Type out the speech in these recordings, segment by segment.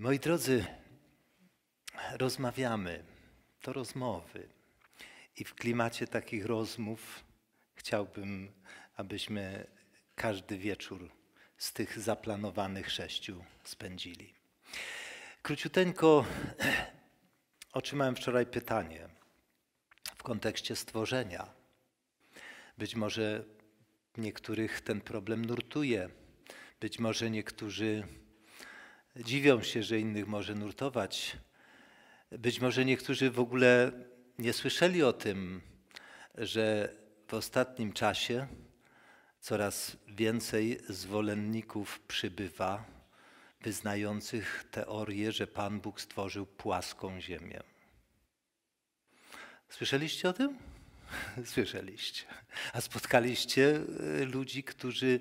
Moi drodzy, rozmawiamy, to rozmowy i w klimacie takich rozmów chciałbym, abyśmy każdy wieczór z tych zaplanowanych 6 spędzili. Króciuteńko otrzymałem wczoraj pytanie w kontekście stworzenia. Być może niektórych ten problem nurtuje, być może niektórzy dziwią się, że innych może nurtować. Być może niektórzy w ogóle nie słyszeli o tym, że w ostatnim czasie coraz więcej zwolenników przybywa wyznających teorię, że Pan Bóg stworzył płaską ziemię. Słyszeliście o tym? Słyszeliście. A spotkaliście ludzi, którzy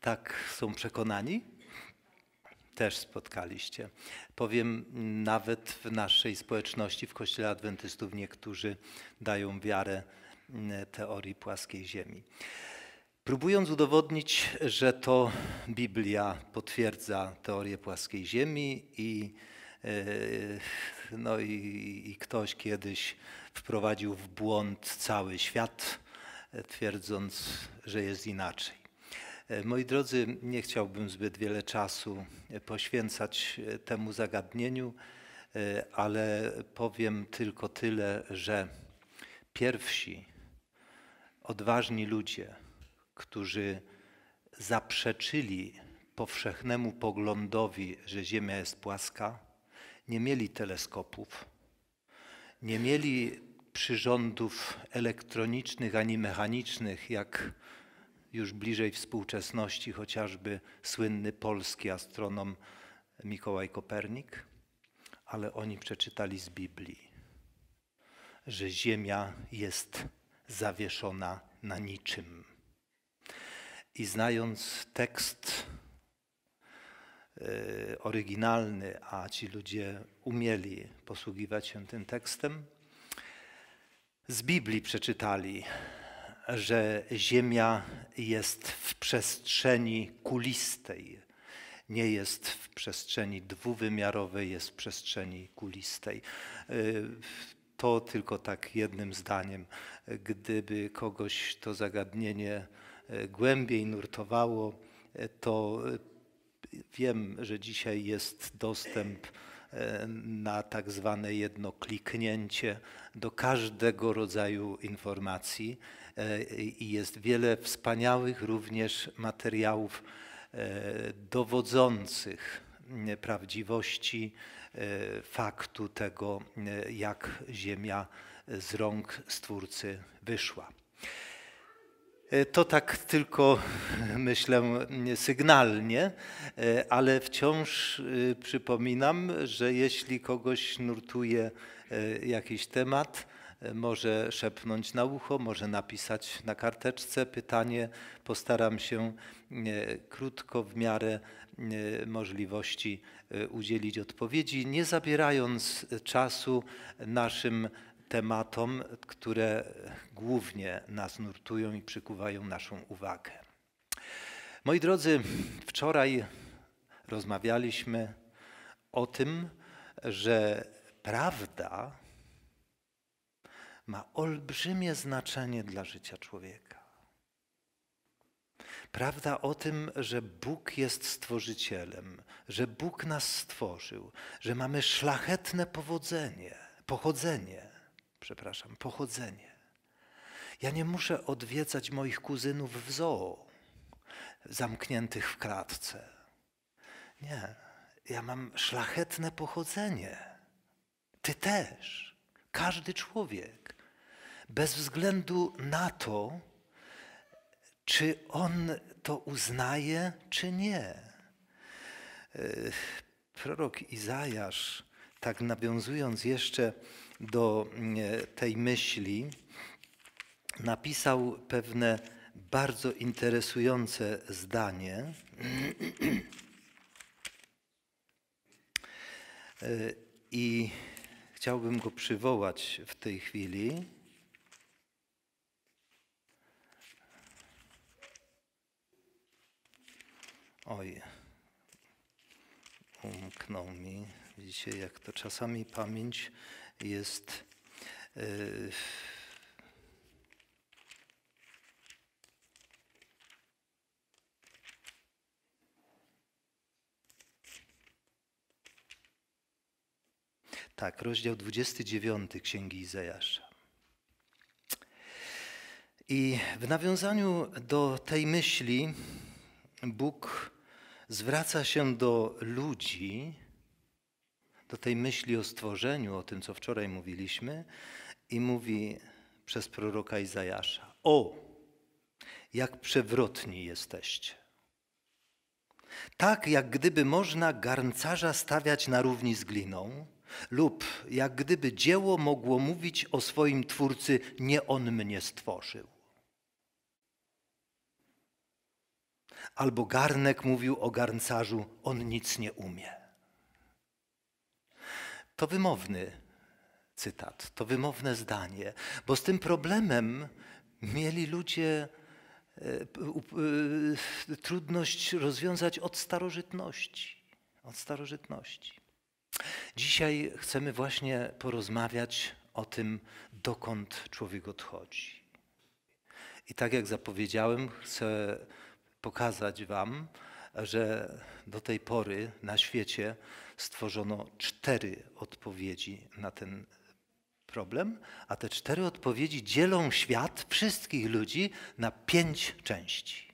tak są przekonani? Też spotkaliście. Powiem, nawet w naszej społeczności, w Kościele Adwentystów niektórzy dają wiarę teorii płaskiej ziemi. Próbując udowodnić, że to Biblia potwierdza teorię płaskiej ziemi i ktoś kiedyś wprowadził w błąd cały świat, twierdząc, że jest inaczej. Moi drodzy, nie chciałbym zbyt wiele czasu poświęcać temu zagadnieniu, ale powiem tylko tyle, że pierwsi odważni ludzie, którzy zaprzeczyli powszechnemu poglądowi, że Ziemia jest płaska, nie mieli teleskopów, nie mieli przyrządów elektronicznych ani mechanicznych, jak już bliżej współczesności chociażby słynny polski astronom Mikołaj Kopernik, ale oni przeczytali z Biblii, że Ziemia jest zawieszona na niczym. I znając tekst oryginalny, a ci ludzie umieli posługiwać się tym tekstem, z Biblii przeczytali, że Ziemia jest w przestrzeni kulistej. Nie jest w przestrzeni dwuwymiarowej, jest w przestrzeni kulistej. To tylko tak jednym zdaniem. Gdyby kogoś to zagadnienie głębiej nurtowało, to wiem, że dzisiaj jest dostęp na tak zwane jedno kliknięcie do każdego rodzaju informacji i jest wiele wspaniałych również materiałów dowodzących prawdziwości faktu tego, jak Ziemia z rąk Stwórcy wyszła. To tak tylko, myślę, sygnalnie, ale wciąż przypominam, że jeśli kogoś nurtuje jakiś temat, może szepnąć na ucho, może napisać na karteczce pytanie. Postaram się krótko, w miarę możliwości udzielić odpowiedzi, nie zabierając czasu naszym tematom, które głównie nas nurtują i przykuwają naszą uwagę. Moi drodzy, wczoraj rozmawialiśmy o tym, że prawda ma olbrzymie znaczenie dla życia człowieka. Prawda o tym, że Bóg jest stworzycielem, że Bóg nas stworzył, że mamy szlachetne pochodzenie. Ja nie muszę odwiedzać moich kuzynów w zoo, zamkniętych w klatce. Nie, ja mam szlachetne pochodzenie. Ty też, każdy człowiek, bez względu na to, czy on to uznaje, czy nie. Prorok Izajasz, tak nawiązując jeszcze do tej myśli, napisał pewne bardzo interesujące zdanie. I chciałbym go przywołać w tej chwili. umknął mi. Widzicie, jak to czasami pamięć jest... Tak, rozdział 29 Księgi Izajasza. I w nawiązaniu do tej myśli Bóg zwraca się do ludzi, do tej myśli o stworzeniu, o tym, co wczoraj mówiliśmy, i mówi przez proroka Izajasza: o, jak przewrotni jesteście. Tak, jak gdyby można garncarza stawiać na równi z gliną, lub jak gdyby dzieło mogło mówić o swoim twórcy: nie on mnie stworzył. Albo garnek mówił o garncarzu: on nic nie umie. To wymowny cytat, to wymowne zdanie, bo z tym problemem mieli ludzie trudność rozwiązać od starożytności. Od starożytności. Dzisiaj chcemy właśnie porozmawiać o tym, dokąd człowiek odchodzi. I tak jak zapowiedziałem, chcę pokazać wam, że do tej pory na świecie stworzono 4 odpowiedzi na ten problem, a te 4 odpowiedzi dzielą świat, wszystkich ludzi, na 5 części.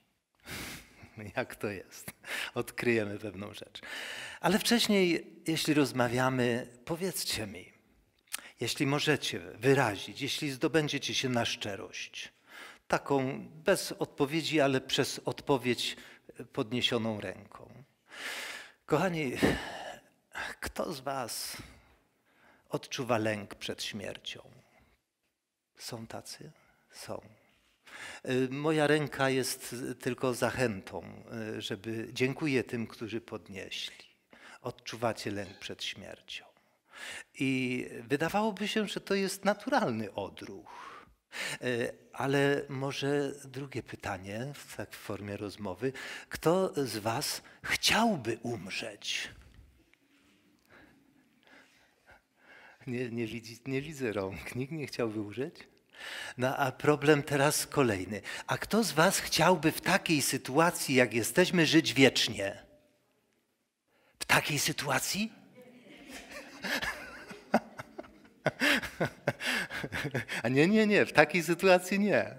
Jak to jest? Odkryjemy pewną rzecz. Ale wcześniej, jeśli rozmawiamy, powiedzcie mi, jeśli możecie wyrazić, jeśli zdobędziecie się na szczerość, taką bez odpowiedzi, ale przez odpowiedź podniesioną ręką. Kochani, kto z was odczuwa lęk przed śmiercią? Są tacy? Są. Moja ręka jest tylko zachętą, żeby... Dziękuję tym, którzy podnieśli. Odczuwacie lęk przed śmiercią. I wydawałoby się, że to jest naturalny odruch. Ale może drugie pytanie, tak w formie rozmowy. Kto z was chciałby umrzeć? Nie widzę rąk. Nikt nie chciałby umrzeć? No a problem teraz kolejny. A kto z was chciałby w takiej sytuacji, jak jesteśmy, żyć wiecznie? W takiej sytuacji? A nie, w takiej sytuacji nie.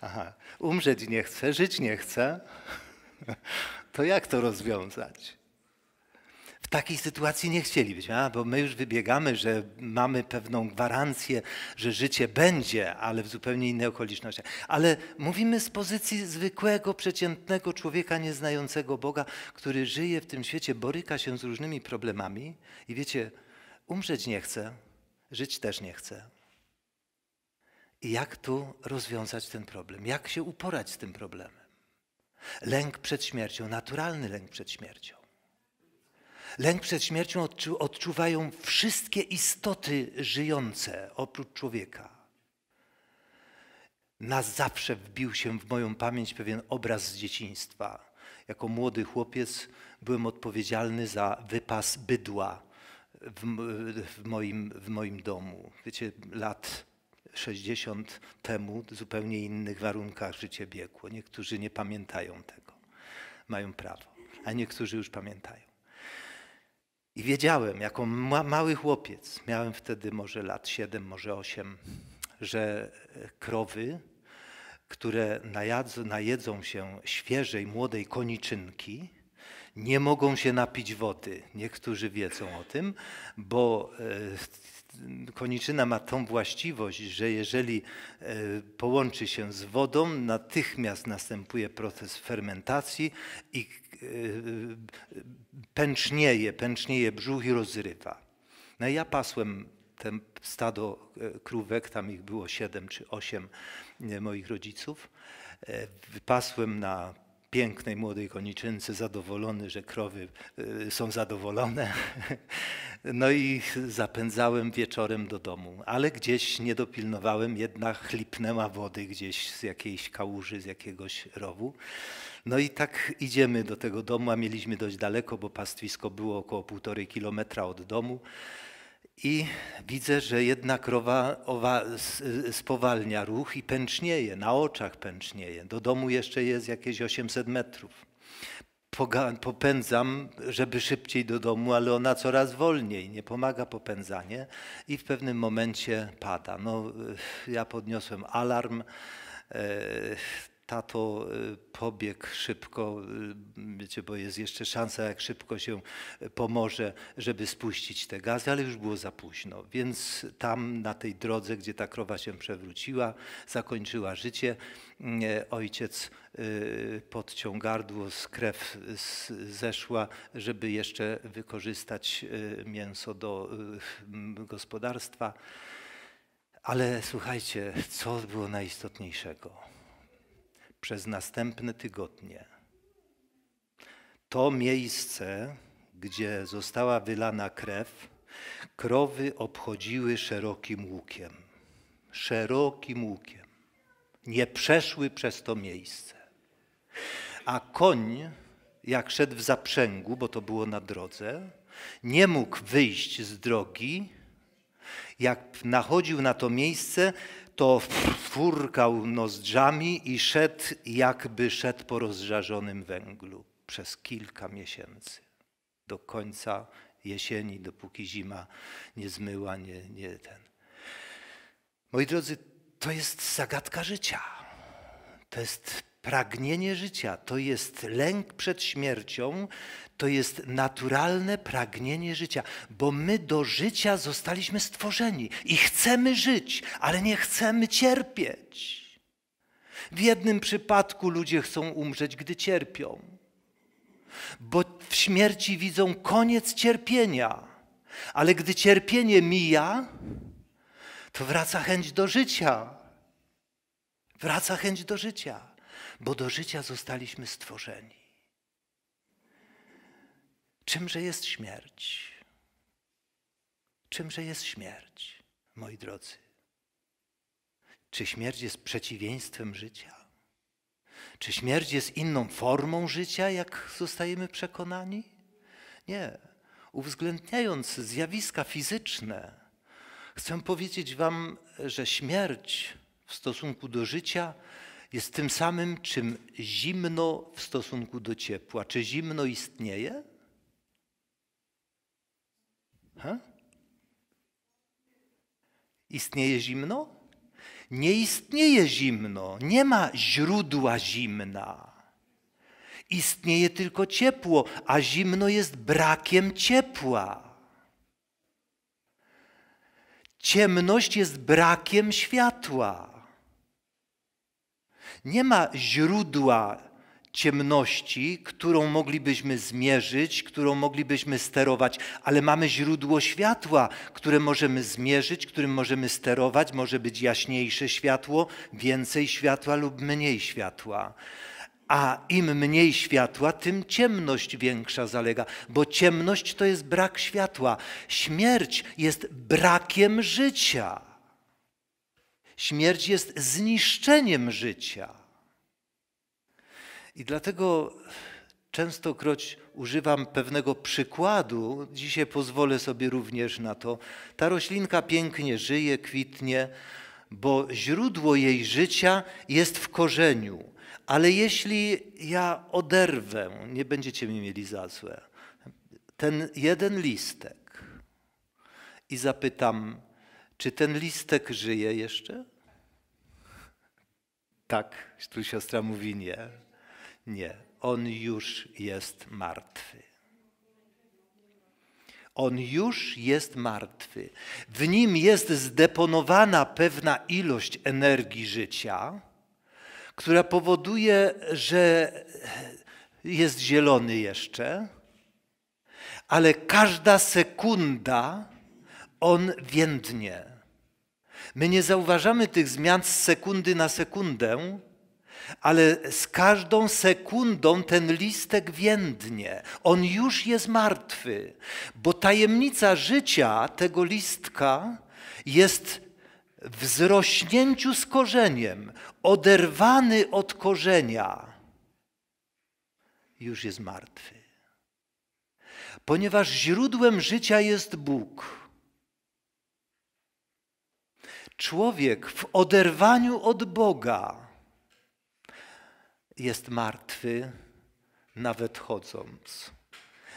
Aha, umrzeć nie chcę, żyć nie chcę. To jak to rozwiązać? W takiej sytuacji nie chcielibyśmy, bo my już wybiegamy, że mamy pewną gwarancję, że życie będzie, ale w zupełnie innej okolicznościach. Ale mówimy z pozycji zwykłego, przeciętnego człowieka, nieznającego Boga, który żyje w tym świecie, boryka się z różnymi problemami i wiecie, umrzeć nie chcę, żyć też nie chcę. I jak tu rozwiązać ten problem? Jak się uporać z tym problemem? Lęk przed śmiercią, naturalny lęk przed śmiercią. Lęk przed śmiercią odczuwają wszystkie istoty żyjące, oprócz człowieka. Na zawsze wbił się w moją pamięć pewien obraz z dzieciństwa. Jako młody chłopiec byłem odpowiedzialny za wypas bydła w moim domu. Wiecie, lat 60 temu w zupełnie innych warunkach życie biegło. Niektórzy nie pamiętają tego, mają prawo, a niektórzy już pamiętają. I wiedziałem, jako mały chłopiec, miałem wtedy może lat 7, może 8, że krowy, które najedzą się świeżej, młodej koniczynki, nie mogą się napić wody. Niektórzy wiedzą o tym, bo koniczyna ma tą właściwość, że jeżeli połączy się z wodą, natychmiast następuje proces fermentacji i pęcznieje brzuch i rozrywa. No ja pasłem ten stado krówek, tam ich było 7 czy 8 moich rodziców. Pasłem na pięknej młodej koniczynce, zadowolony, że krowy są zadowolone. No i zapędzałem wieczorem do domu, ale gdzieś nie dopilnowałem, jednak chlipnęła wody gdzieś z jakiejś kałuży, z jakiegoś rowu. No i tak idziemy do tego domu, a mieliśmy dość daleko, bo pastwisko było około 1,5 kilometra od domu. I widzę, że jedna krowa spowalnia ruch i pęcznieje, na oczach pęcznieje. Do domu jeszcze jest jakieś 800 metrów. Popędzam, żeby szybciej do domu, ale ona coraz wolniej, nie pomaga popędzanie i w pewnym momencie pada. No, ja podniosłem alarm. Tato pobiegł szybko, wiecie, bo jest jeszcze szansa, jak szybko się pomoże, żeby spuścić te gazy, ale już było za późno. Więc tam na tej drodze, gdzie ta krowa się przewróciła, zakończyła życie, ojciec podciął gardło, krew zeszła, żeby jeszcze wykorzystać mięso do gospodarstwa. Ale słuchajcie, co było najistotniejszego? Przez następne tygodnie to miejsce, gdzie została wylana krew, krowy obchodziły szerokim łukiem. Szerokim łukiem. Nie przeszły przez to miejsce. A koń, jak szedł w zaprzęgu, bo to było na drodze, nie mógł wyjść z drogi. Jak nachodził na to miejsce, to furkał nozdrzami i szedł, jakby szedł po rozżarzonym węglu przez kilka miesięcy. Do końca jesieni, dopóki zima nie zmyła, nie. Moi drodzy, to jest zagadka życia. To jest pragnienie życia, to jest lęk przed śmiercią, to jest naturalne pragnienie życia, bo my do życia zostaliśmy stworzeni i chcemy żyć, ale nie chcemy cierpieć. W jednym przypadku ludzie chcą umrzeć, gdy cierpią, bo w śmierci widzą koniec cierpienia, ale gdy cierpienie mija, to wraca chęć do życia. Wraca chęć do życia. Bo do życia zostaliśmy stworzeni. Czymże jest śmierć? Czymże jest śmierć, moi drodzy? Czy śmierć jest przeciwieństwem życia? Czy śmierć jest inną formą życia, jak zostajemy przekonani? Nie. Uwzględniając zjawiska fizyczne, chcę powiedzieć wam, że śmierć w stosunku do życia jest tym samym, czym zimno w stosunku do ciepła. Czy zimno istnieje? Istnieje zimno? Nie istnieje zimno. Nie ma źródła zimna. Istnieje tylko ciepło, a zimno jest brakiem ciepła. Ciemność jest brakiem światła. Nie ma źródła ciemności, którą moglibyśmy zmierzyć, którą moglibyśmy sterować, ale mamy źródło światła, które możemy zmierzyć, którym możemy sterować. Może być jaśniejsze światło, więcej światła lub mniej światła. A im mniej światła, tym ciemność większa zalega, bo ciemność to jest brak światła. Śmierć jest brakiem życia. Śmierć jest zniszczeniem życia. I dlatego częstokroć używam pewnego przykładu. Dzisiaj pozwolę sobie również na to. Ta roślinka pięknie żyje, kwitnie, bo źródło jej życia jest w korzeniu. Ale jeśli ja oderwę, nie będziecie mi mieli za złe, ten jeden listek i zapytam, czy ten listek żyje jeszcze? Tak, tu siostra mówi nie. Nie, on już jest martwy. On już jest martwy. W nim jest zdeponowana pewna ilość energii życia, która powoduje, że jest zielony jeszcze, ale każda sekunda on więdnie. My nie zauważamy tych zmian z sekundy na sekundę, ale z każdą sekundą ten listek więdnie. On już jest martwy, bo tajemnica życia tego listka jest w wzrośnięciu z korzeniem. Oderwany od korzenia już jest martwy. Ponieważ źródłem życia jest Bóg. Człowiek w oderwaniu od Boga jest martwy, nawet chodząc.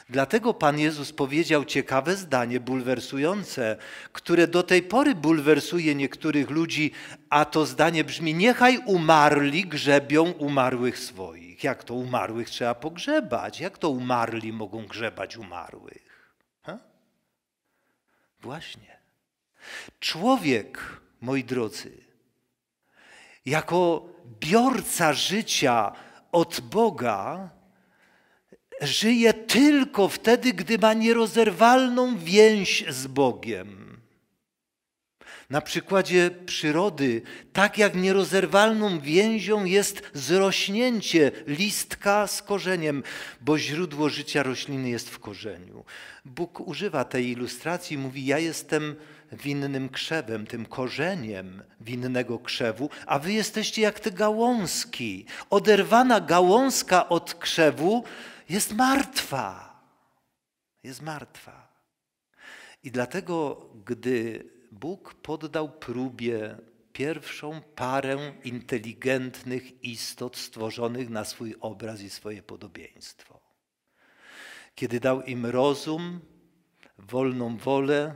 Dlatego Pan Jezus powiedział ciekawe zdanie, bulwersujące, które do tej pory bulwersuje niektórych ludzi, a to zdanie brzmi: niechaj umarli grzebią umarłych swoich. Jak to umarłych trzeba pogrzebać? Jak to umarli mogą grzebać umarłych? Ha? Właśnie. Człowiek, moi drodzy, jako biorca życia od Boga żyje tylko wtedy, gdy ma nierozerwalną więź z Bogiem. Na przykładzie przyrody, tak jak nierozerwalną więzią jest zrośnięcie listka z korzeniem, bo źródło życia rośliny jest w korzeniu. Bóg używa tej ilustracji, mówi: ja jestem winnym krzewem, tym korzeniem winnego krzewu, a wy jesteście jak te gałązki. Oderwana gałązka od krzewu jest martwa. Jest martwa. I dlatego, gdy Bóg poddał próbie pierwszą parę inteligentnych istot stworzonych na swój obraz i swoje podobieństwo, kiedy dał im rozum, wolną wolę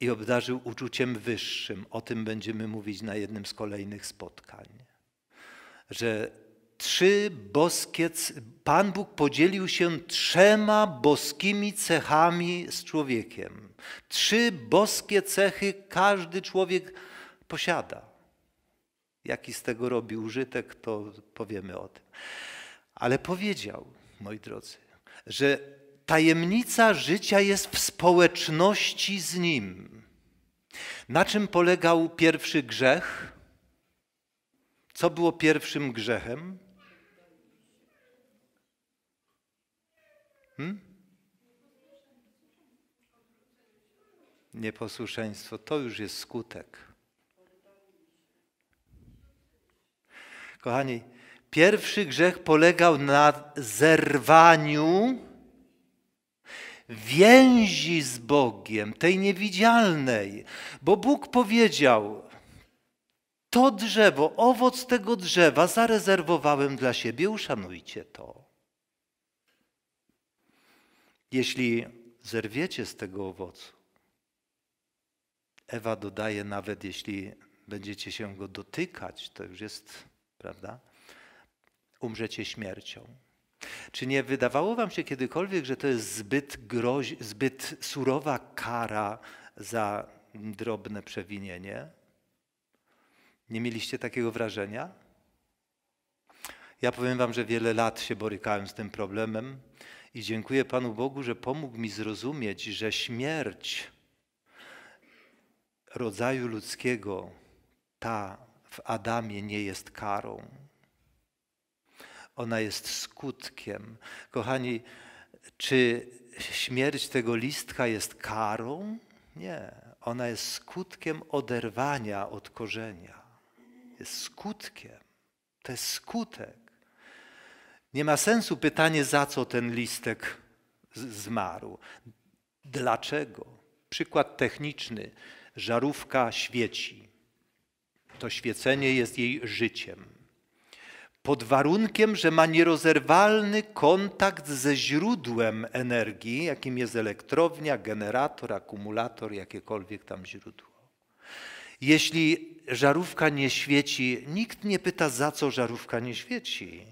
i obdarzył uczuciem wyższym, o tym będziemy mówić na jednym z kolejnych spotkań, że Pan Bóg podzielił się 3 boskimi cechami z człowiekiem. 3 boskie cechy każdy człowiek posiada. Jaki z tego robi użytek, to powiemy o tym. Ale powiedział, moi drodzy, że tajemnica życia jest w społeczności z Nim. Na czym polegał pierwszy grzech? Co było pierwszym grzechem? Nieposłuszeństwo. To już jest skutek. Kochani, pierwszy grzech polegał na zerwaniu więzi z Bogiem, tej niewidzialnej. Bo Bóg powiedział: to drzewo, owoc tego drzewa zarezerwowałem dla siebie, uszanujcie to. Jeśli zerwiecie z tego owocu, Ewa dodaje, nawet jeśli będziecie się go dotykać, to już jest, prawda, umrzecie śmiercią. Czy nie wydawało wam się kiedykolwiek, że to jest zbyt surowa kara za drobne przewinienie? Nie mieliście takiego wrażenia? Ja powiem wam, że wiele lat się borykałem z tym problemem i dziękuję Panu Bogu, że pomógł mi zrozumieć, że śmierć rodzaju ludzkiego, ta w Adamie, nie jest karą. Ona jest skutkiem. Kochani, czy śmierć tego listka jest karą? Nie. Ona jest skutkiem oderwania od korzenia. Jest skutkiem. To jest skutek. Nie ma sensu pytanie, za co ten listek zmarł. Dlaczego? Przykład techniczny. Żarówka świeci. To świecenie jest jej życiem. Pod warunkiem, że ma nierozerwalny kontakt ze źródłem energii, jakim jest elektrownia, generator, akumulator, jakiekolwiek tam źródło. Jeśli żarówka nie świeci, nikt nie pyta, za co żarówka nie świeci.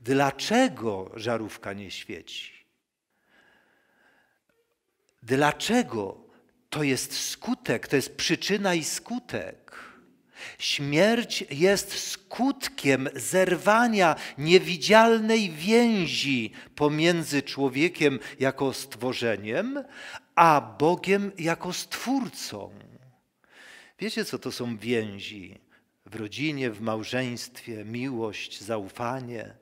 Dlaczego żarówka nie świeci? Dlaczego? To jest skutek, to jest przyczyna i skutek. Śmierć jest skutkiem zerwania niewidzialnej więzi pomiędzy człowiekiem jako stworzeniem, a Bogiem jako Stwórcą. Wiecie, co to są więzi w rodzinie, w małżeństwie, miłość, zaufanie.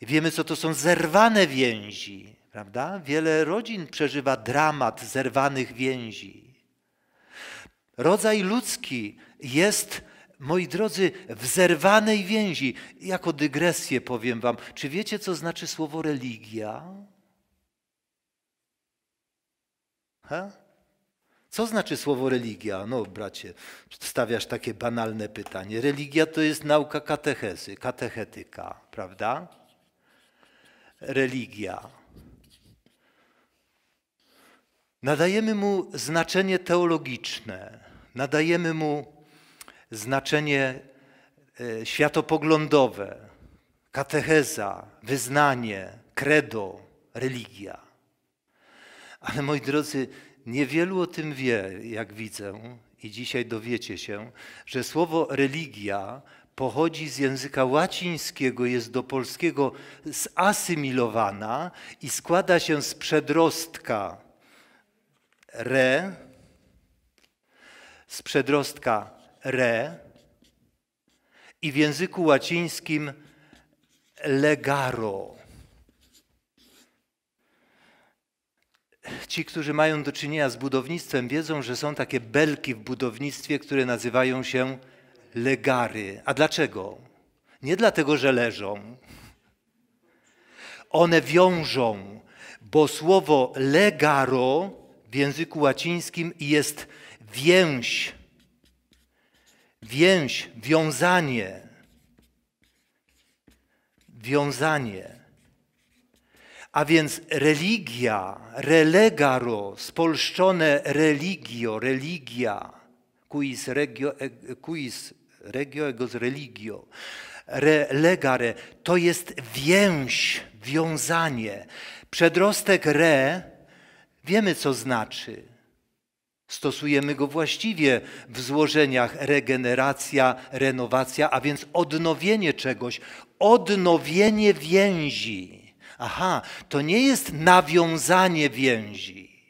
I wiemy, co to są zerwane więzi, prawda? Wiele rodzin przeżywa dramat zerwanych więzi. Rodzaj ludzki jest, moi drodzy, w zerwanej więzi. Jako dygresję powiem wam, czy wiecie, co znaczy słowo religia? Ha? Co znaczy słowo religia? No bracie, stawiasz takie banalne pytanie. Religia to jest nauka katechezy, katechetyka, prawda? Religia. Nadajemy mu znaczenie teologiczne, nadajemy mu znaczenie światopoglądowe, katecheza, wyznanie, credo, religia. Ale moi drodzy, niewielu o tym wie, jak widzę, i dzisiaj dowiecie się, że słowo religia pochodzi z języka łacińskiego, jest do polskiego zasymilowana i składa się z przedrostka re, i w języku łacińskim legaro. Ci, którzy mają do czynienia z budownictwem, wiedzą, że są takie belki w budownictwie, które nazywają się legary. A dlaczego? Nie dlatego, że leżą. One wiążą, bo słowo legaro w języku łacińskim jest więź. Więź, wiązanie. Wiązanie. A więc religia, relegaro, spolszczone religio, religia, quis regio ego z religio, relegare, to jest więź, wiązanie. Przedrostek re, wiemy co znaczy. Stosujemy go właściwie w złożeniach regeneracja, renowacja, a więc odnowienie czegoś, odnowienie więzi. Aha, to nie jest nawiązanie więzi.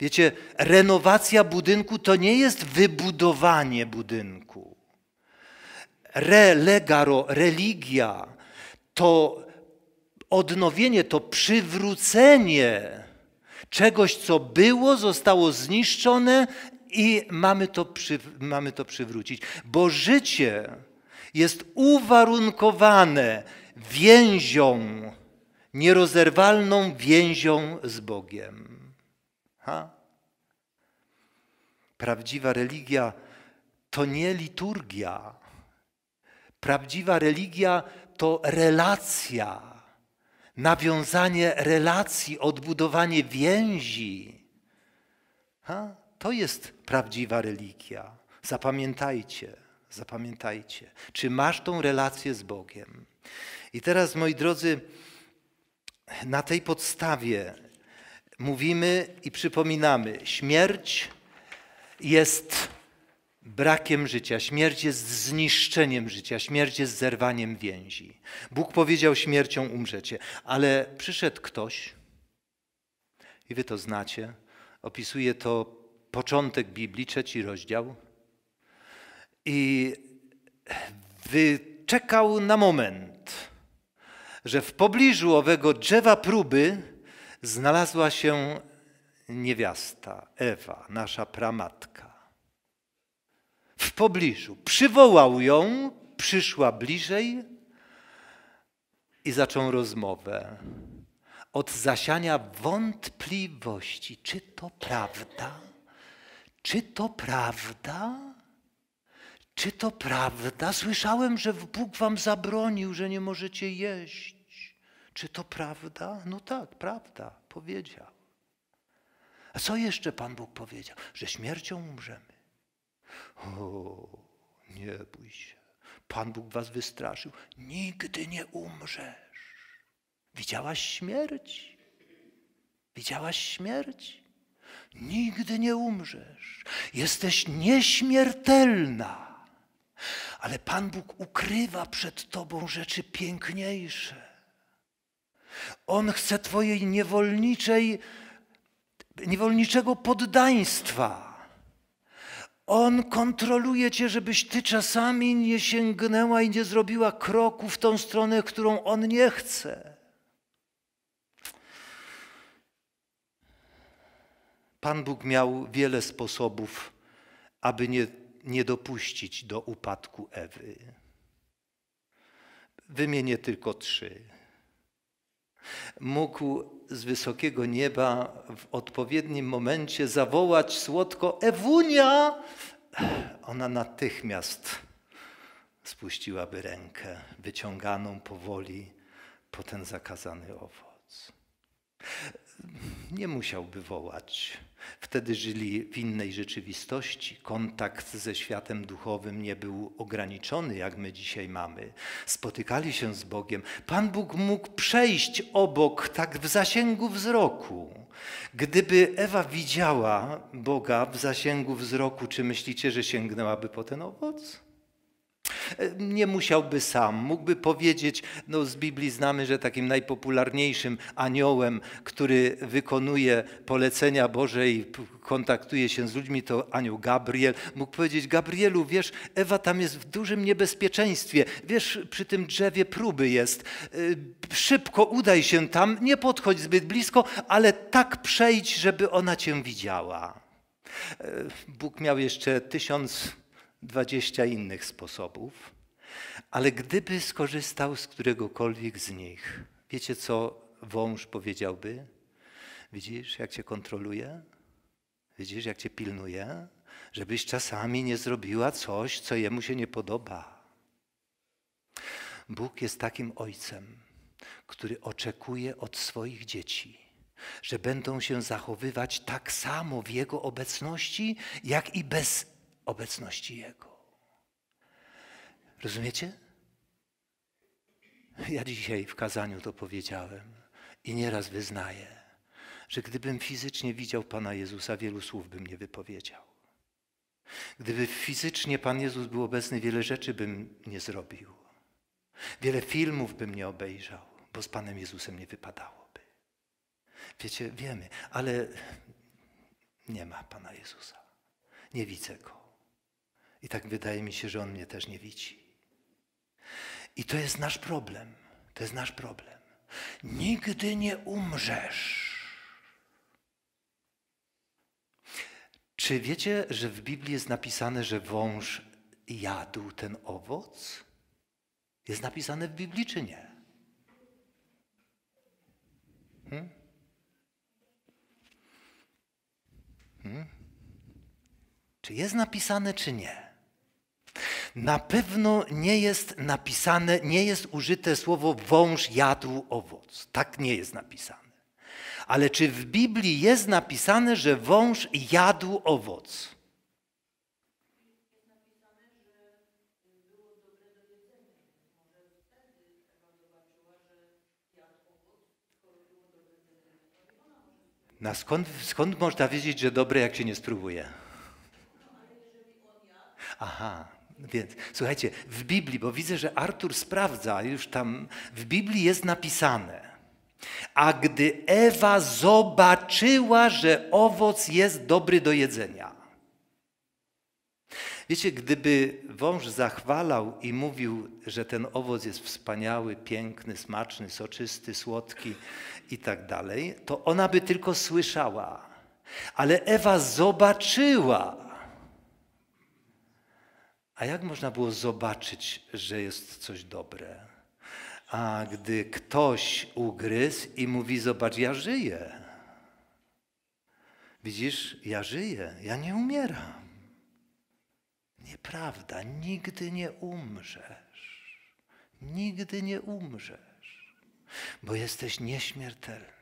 Wiecie, renowacja budynku to nie jest wybudowanie budynku. Relegaro, religia, to odnowienie, to przywrócenie czegoś, co było, zostało zniszczone i mamy to przywrócić. Bo życie jest uwarunkowane więzią, nierozerwalną więzią z Bogiem. Ha? Prawdziwa religia to nie liturgia. Prawdziwa religia to relacja, nawiązanie relacji, odbudowanie więzi. Ha? To jest prawdziwa religia. Zapamiętajcie, zapamiętajcie. Czy masz tą relację z Bogiem? I teraz, moi drodzy, na tej podstawie mówimy i przypominamy, śmierć jest brakiem życia, śmierć jest zniszczeniem życia, śmierć jest zerwaniem więzi. Bóg powiedział, śmiercią umrzecie, ale przyszedł ktoś, i wy to znacie, opisuje to początek Biblii, 3 rozdział, i wyczekał na moment, że w pobliżu owego drzewa próby znalazła się niewiasta, Ewa, nasza pramatka. W pobliżu. Przywołał ją, przyszła bliżej i zaczął rozmowę. Od zasiania wątpliwości, czy to prawda? Czy to prawda? Czy to prawda? Słyszałem, że Bóg wam zabronił, że nie możecie jeść. Czy to prawda? No tak, prawda, powiedział. A co jeszcze Pan Bóg powiedział? Że śmiercią umrzemy. O, nie bój się. Pan Bóg was wystraszył. Nigdy nie umrzesz. Widziałaś śmierć? Widziałaś śmierć? Nigdy nie umrzesz. Jesteś nieśmiertelna. Ale Pan Bóg ukrywa przed tobą rzeczy piękniejsze. On chce twojej niewolniczego poddaństwa. On kontroluje cię, żebyś ty czasami nie sięgnęła i nie zrobiła kroku w tą stronę, którą On nie chce. Pan Bóg miał wiele sposobów, aby nie dopuścić do upadku Ewy. Wymienię tylko 3. Mógł z wysokiego nieba w odpowiednim momencie zawołać słodko: Ewunia! Ona natychmiast spuściłaby rękę, wyciąganą powoli po ten zakazany owoc. Nie musiałby wołać. Wtedy żyli w innej rzeczywistości. Kontakt ze światem duchowym nie był ograniczony, jak my dzisiaj mamy. Spotykali się z Bogiem. Pan Bóg mógł przejść obok, tak w zasięgu wzroku. Gdyby Ewa widziała Boga w zasięgu wzroku, czy myślicie, że sięgnęłaby po ten owoc? Nie musiałby sam, mógłby powiedzieć, no z Biblii znamy, że takim najpopularniejszym aniołem, który wykonuje polecenia Boże i kontaktuje się z ludźmi, to anioł Gabriel. Mógł powiedzieć: Gabrielu, wiesz, Ewa tam jest w dużym niebezpieczeństwie, wiesz, przy tym drzewie próby jest, szybko udaj się tam, nie podchodź zbyt blisko, ale tak przejdź, żeby ona cię widziała. Bóg miał jeszcze 1020 innych sposobów, ale gdyby skorzystał z któregokolwiek z nich, wiecie co wąż powiedziałby? Widzisz, jak cię kontroluje? Widzisz, jak cię pilnuje? Żebyś czasami nie zrobiła coś, co jemu się nie podoba. Bóg jest takim ojcem, który oczekuje od swoich dzieci, że będą się zachowywać tak samo w Jego obecności, jak i bez obecności Jego. Rozumiecie? Ja dzisiaj w kazaniu to powiedziałem i nieraz wyznaję, że gdybym fizycznie widział Pana Jezusa, wielu słów bym nie wypowiedział. Gdyby fizycznie Pan Jezus był obecny, wiele rzeczy bym nie zrobił. Wiele filmów bym nie obejrzał, bo z Panem Jezusem nie wypadałoby. Wiecie, wiemy, ale nie ma Pana Jezusa. Nie widzę Go. I tak wydaje mi się, że On mnie też nie widzi. I to jest nasz problem. To jest nasz problem. Nigdy nie umrzesz. Czy wiecie, że w Biblii jest napisane, że wąż jadł ten owoc? Jest napisane w Biblii, czy nie? Czy jest napisane, czy nie? Na pewno nie jest napisane, nie jest użyte słowo wąż jadł owoc. Tak nie jest napisane. Ale czy w Biblii jest napisane, że wąż jadł owoc? Jest napisane, że było dobre do jedzenia. Może wtedy Ewa zobaczyła, że jadł owoc, skoro było dobre do jedzenia. No skąd można wiedzieć, że dobre, jak się nie spróbuje? Aha, więc słuchajcie, w Biblii, bo widzę, że Artur sprawdza już tam, w Biblii jest napisane: a gdy Ewa zobaczyła, że owoc jest dobry do jedzenia. Wiecie, gdyby wąż zachwalał i mówił, że ten owoc jest wspaniały, piękny, smaczny, soczysty, słodki i tak dalej, to ona by tylko słyszała, ale Ewa zobaczyła. A jak można było zobaczyć, że jest coś dobre? A gdy ktoś ugryzł i mówi: zobacz, ja żyję. Widzisz, ja żyję, ja nie umieram. Nieprawda, nigdy nie umrzesz. Nigdy nie umrzesz, bo jesteś nieśmiertelna.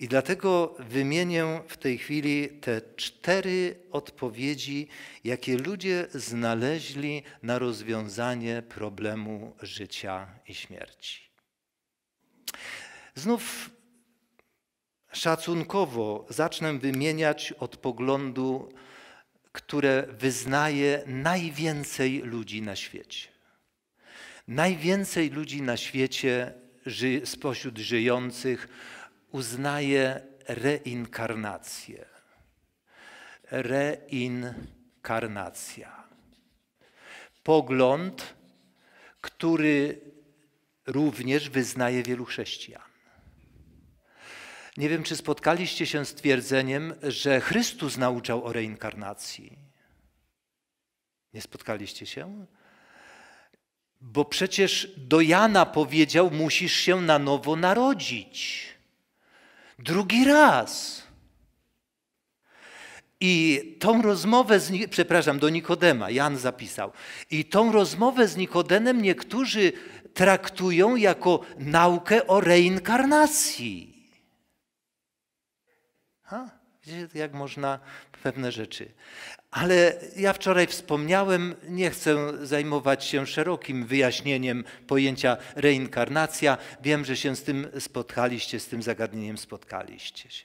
I dlatego wymienię w tej chwili te 4 odpowiedzi, jakie ludzie znaleźli na rozwiązanie problemu życia i śmierci. Znów szacunkowo zacznę wymieniać od poglądu, które wyznaje najwięcej ludzi na świecie. Najwięcej ludzi na świecie spośród żyjących uznaje reinkarnację. karnacja. Pogląd, który również wyznaje wielu chrześcijan. Nie wiem, czy spotkaliście się z twierdzeniem, że Chrystus nauczał o reinkarnacji. Nie spotkaliście się? Bo przecież do Jana powiedział, musisz się na nowo narodzić. Drugi raz. I tą rozmowę, przepraszam, do Nikodema, Jan zapisał. I tą rozmowę z Nikodemem niektórzy traktują jako naukę o reinkarnacji. Widzicie, jak można pewne rzeczy. Ale ja wczoraj wspomniałem, nie chcę zajmować się szerokim wyjaśnieniem pojęcia reinkarnacja. Wiem, że się z tym spotkaliście, z tym zagadnieniem spotkaliście się.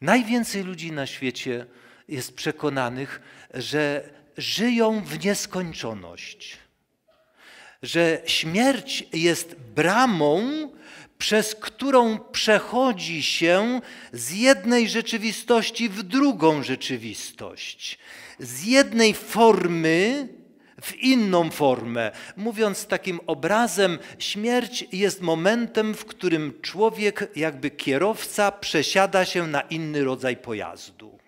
Najwięcej ludzi na świecie jest przekonanych, że żyją w nieskończoność. Że śmierć jest bramą, przez którą przechodzi się z jednej rzeczywistości w drugą rzeczywistość. Z jednej formy w inną formę. Mówiąc takim obrazem, śmierć jest momentem, w którym człowiek, jakby kierowca, przesiada się na inny rodzaj pojazdu.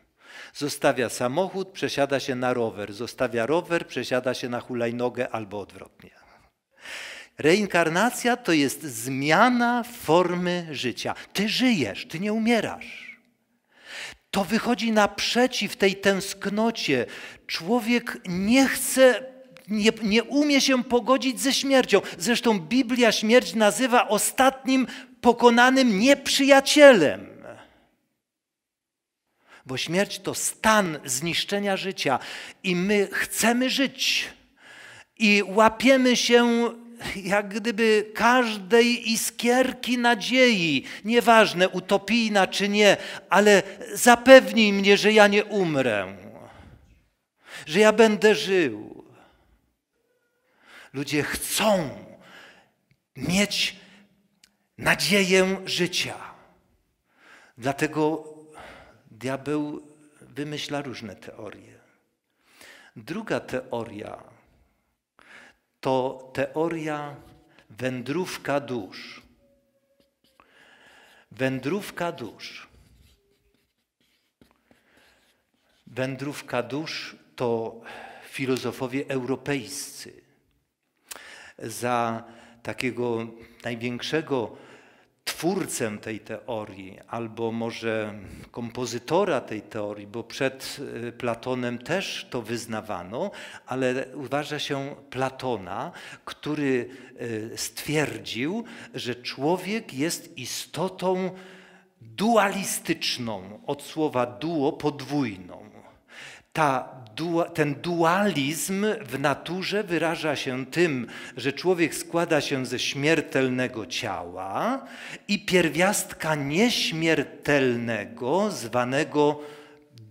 Zostawia samochód, przesiada się na rower. Zostawia rower, przesiada się na hulajnogę albo odwrotnie. Reinkarnacja to jest zmiana formy życia. Ty żyjesz, ty nie umierasz. To wychodzi naprzeciw tej tęsknocie. Człowiek nie chce, nie umie się pogodzić ze śmiercią. Zresztą Biblia śmierć nazywa ostatnim pokonanym nieprzyjacielem. Bo śmierć to stan zniszczenia życia i my chcemy żyć i łapiemy się jak gdyby każdej iskierki nadziei, nieważne utopijna czy nie, ale zapewnij mnie, że ja nie umrę, że ja będę żył. Ludzie chcą mieć nadzieję życia. Dlatego diabeł wymyśla różne teorie. Druga teoria to teoria wędrówka dusz. Wędrówka dusz. Wędrówka dusz to filozofowie europejscy. Za takiego największego twórcę tej teorii, albo może kompozytora tej teorii, bo przed Platonem też to wyznawano, ale uważa się Platona, który stwierdził, że człowiek jest istotą dualistyczną, od słowa duo podwójną. Ten dualizm w naturze wyraża się tym, że człowiek składa się ze śmiertelnego ciała i pierwiastka nieśmiertelnego, zwanego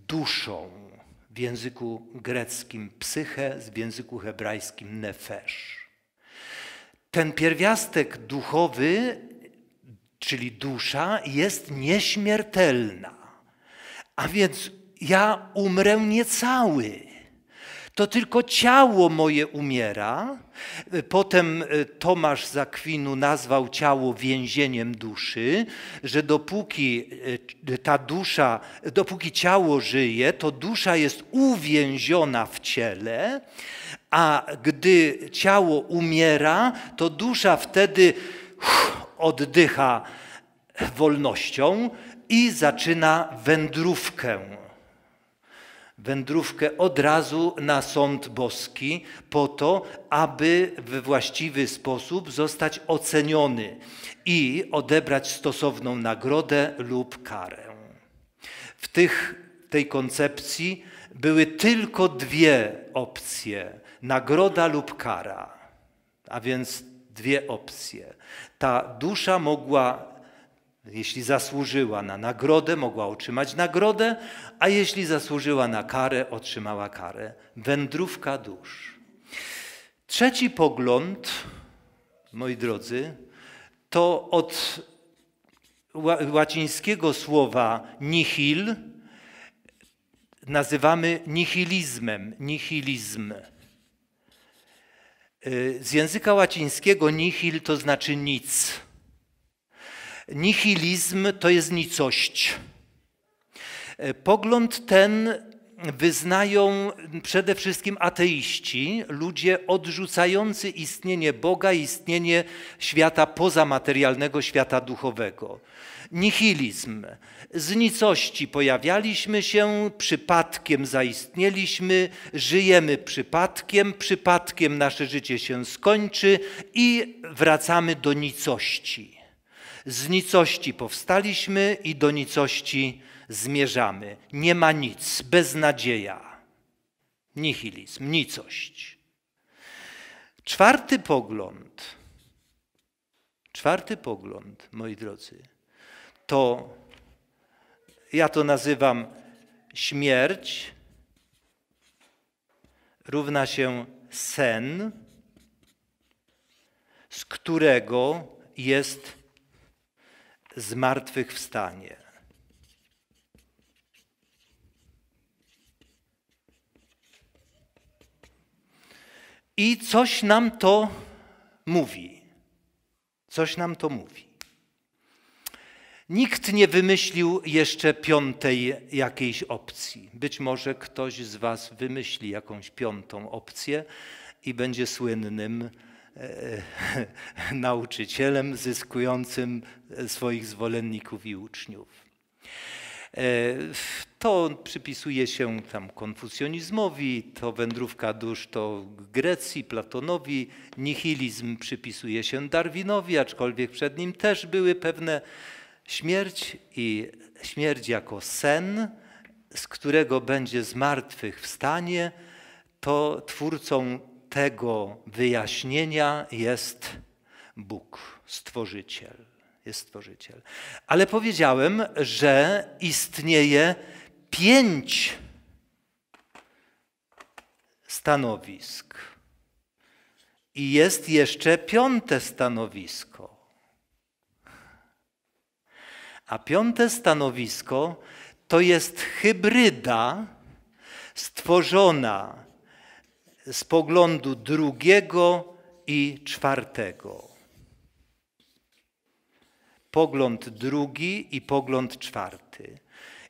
duszą. W języku greckim psyche, w języku hebrajskim nefesh. Ten pierwiastek duchowy, czyli dusza, jest nieśmiertelna, a więc ja umrę niecały. To tylko ciało moje umiera. Potem Tomasz z Akwinu nazwał ciało więzieniem duszy, że dopóki ciało żyje, to dusza jest uwięziona w ciele, a gdy ciało umiera, to dusza wtedy oddycha wolnością i zaczyna wędrówkę. Wędrówkę od razu na sąd boski po to, aby we właściwy sposób zostać oceniony i odebrać stosowną nagrodę lub karę. W tej koncepcji były tylko dwie opcje, nagroda lub kara, a więc dwie opcje. Ta dusza mogła, jeśli zasłużyła na nagrodę, mogła otrzymać nagrodę, a jeśli zasłużyła na karę, otrzymała karę. Wędrówka dusz. Trzeci pogląd, moi drodzy, to od łacińskiego słowa nihil, nazywamy nihilizmem. Nihilizm. Z języka łacińskiego nihil to znaczy nic. Nihilizm to jest nicość. Pogląd ten wyznają przede wszystkim ateiści, ludzie odrzucający istnienie Boga, istnienie świata pozamaterialnego, świata duchowego. Nihilizm. Z nicości pojawialiśmy się, przypadkiem zaistnieliśmy, żyjemy przypadkiem nasze życie się skończy i wracamy do nicości. Z nicości powstaliśmy i do nicości zmierzamy. Nie ma nic, beznadzieja, nihilizm, nicość. Czwarty pogląd, moi drodzy, to ja to nazywam śmierć równa się sen, z którego jest zmartwychwstanie. I coś nam to mówi. Coś nam to mówi. Nikt nie wymyślił jeszcze piątej jakiejś opcji. Być może ktoś z was wymyśli jakąś piątą opcję i będzie słynnym nauczycielem zyskującym swoich zwolenników i uczniów. To przypisuje się tam konfucjonizmowi, to wędrówka dusz to Grecji, Platonowi, nihilizm przypisuje się Darwinowi, aczkolwiek przed nim też były pewne śmierć jako sen, z którego będzie zmartwychwstanie, to twórcą tego wyjaśnienia jest Bóg, Stworzyciel. Jest Stworzyciel. Ale powiedziałem, że istnieje 5 stanowisk. I jest jeszcze 5. stanowisko. A 5. stanowisko to jest hybryda stworzona z poglądu 2. i 4. Pogląd 2 i pogląd 4.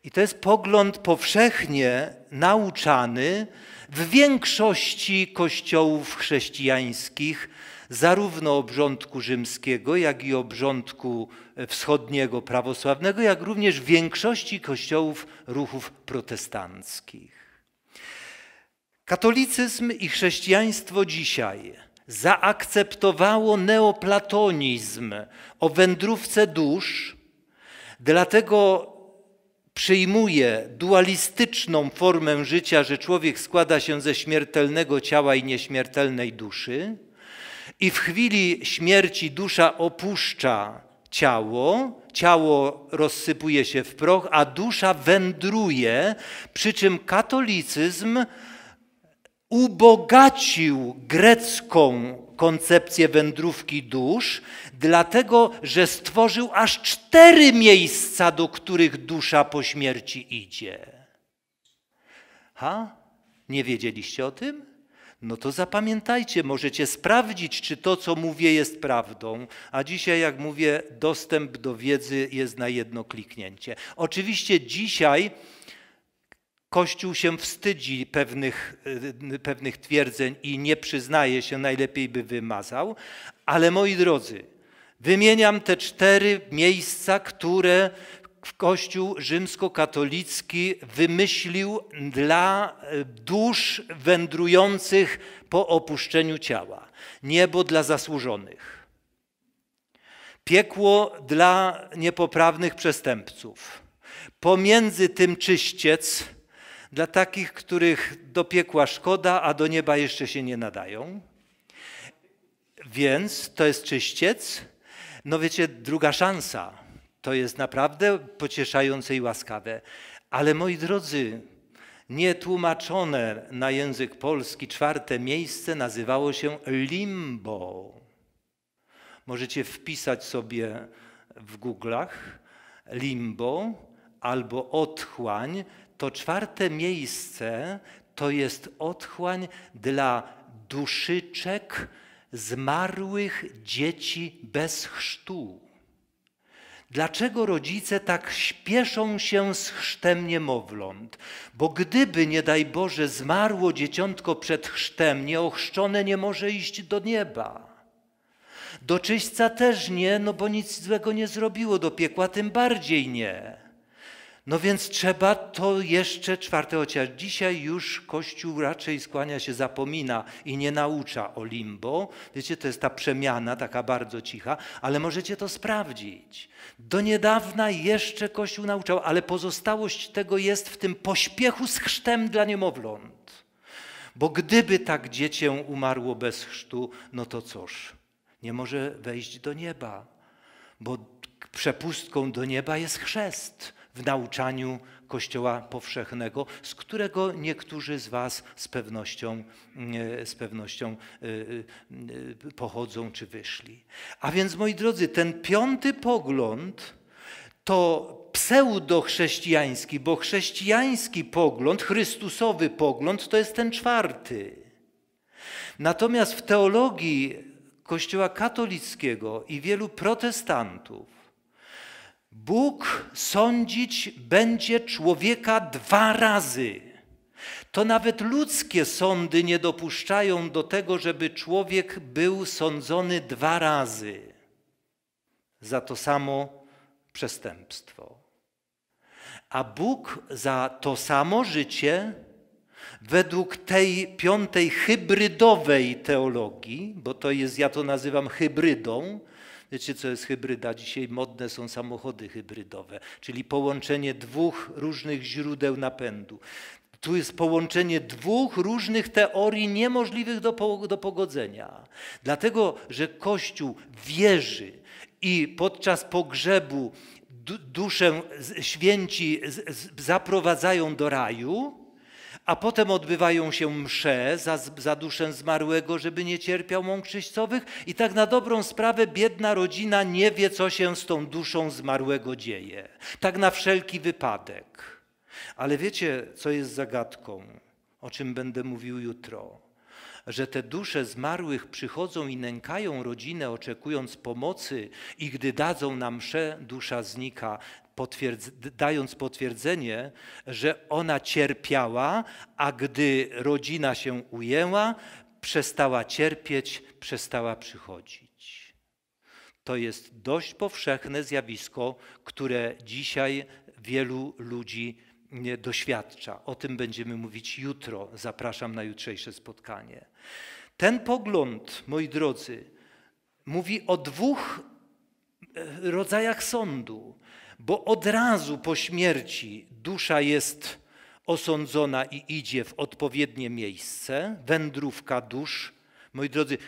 I to jest pogląd powszechnie nauczany w większości kościołów chrześcijańskich, zarówno obrządku rzymskiego, jak i obrządku wschodniego prawosławnego, jak również w większości kościołów ruchów protestanckich. Katolicyzm i chrześcijaństwo dzisiaj zaakceptowało neoplatonizm o wędrówce dusz, dlatego przyjmuje dualistyczną formę życia, że człowiek składa się ze śmiertelnego ciała i nieśmiertelnej duszy i w chwili śmierci dusza opuszcza ciało, ciało rozsypuje się w proch, a dusza wędruje, przy czym katolicyzm ubogacił grecką koncepcję wędrówki dusz, dlatego że stworzył aż 4 miejsca, do których dusza po śmierci idzie. Ha? Nie wiedzieliście o tym? No to zapamiętajcie, możecie sprawdzić, czy to, co mówię, jest prawdą. A dzisiaj, jak mówię, dostęp do wiedzy jest na jedno kliknięcie. Oczywiście dzisiaj Kościół się wstydzi pewnych twierdzeń i nie przyznaje się, najlepiej by wymazał. Ale moi drodzy, wymieniam te 4 miejsca, które Kościół rzymskokatolicki wymyślił dla dusz wędrujących po opuszczeniu ciała. Niebo dla zasłużonych. Piekło dla niepoprawnych przestępców. Pomiędzy tym czyściec dla takich, których do piekła szkoda, a do nieba jeszcze się nie nadają. Więc to jest czyściec. No wiecie, druga szansa. To jest naprawdę pocieszające i łaskawe. Ale moi drodzy, nietłumaczone na język polski 4. miejsce nazywało się limbo. Możecie wpisać sobie w Google'ach limbo albo otchłań. to czwarte miejsce to jest otchłań dla duszyczek zmarłych dzieci bez chrztu. Dlaczego rodzice tak śpieszą się z chrztem niemowląt? Bo gdyby, nie daj Boże, zmarło dzieciątko przed chrztem, nieochrzczone nie może iść do nieba. Do czyśćca też nie, no bo nic złego nie zrobiło, do piekła tym bardziej nie. No więc trzeba to jeszcze czwarte, chociaż dzisiaj już Kościół raczej skłania się, zapomina i nie naucza o limbo. Wiecie, to jest ta przemiana, taka bardzo cicha, ale możecie to sprawdzić. Do niedawna jeszcze Kościół nauczał, ale pozostałość tego jest w tym pośpiechu z chrztem dla niemowląt. Bo gdyby tak dziecię umarło bez chrztu, no to cóż, nie może wejść do nieba, bo przepustką do nieba jest chrzest w nauczaniu Kościoła powszechnego, z którego niektórzy z was z pewnością pochodzą czy wyszli. A więc, moi drodzy, ten piąty pogląd to pseudochrześcijański, bo chrześcijański pogląd, chrystusowy pogląd to jest ten czwarty. Natomiast w teologii Kościoła katolickiego i wielu protestantów Bóg sądzić będzie człowieka 2 razy. To nawet ludzkie sądy nie dopuszczają do tego, żeby człowiek był sądzony 2 razy za to samo przestępstwo. A Bóg za to samo życie, według tej piątej hybrydowej teologii, bo to jest, ja to nazywam hybrydą. Wiecie, co jest hybryda? Dzisiaj modne są samochody hybrydowe, czyli połączenie 2 różnych źródeł napędu. Tu jest połączenie 2 różnych teorii niemożliwych do pogodzenia. Dlatego, że Kościół wierzy i podczas pogrzebu duszę święci zaprowadzają do raju, a potem odbywają się msze za duszę zmarłego, żeby nie cierpiał mąk krzyżowych, i tak na dobrą sprawę biedna rodzina nie wie, co się z tą duszą zmarłego dzieje. Tak na wszelki wypadek. Ale wiecie, co jest zagadką, o czym będę mówił jutro? Że te dusze zmarłych przychodzą i nękają rodzinę, oczekując pomocy, i gdy dadzą na mszę, dusza znika, dając potwierdzenie, że ona cierpiała, a gdy rodzina się ujęła, przestała cierpieć, przestała przychodzić. To jest dość powszechne zjawisko, które dzisiaj wielu ludzi doświadcza. O tym będziemy mówić jutro. Zapraszam na jutrzejsze spotkanie. Ten pogląd, moi drodzy, mówi o 2 rodzajach sądu. Bo od razu po śmierci dusza jest osądzona i idzie w odpowiednie miejsce, wędrówka dusz. Moi drodzy,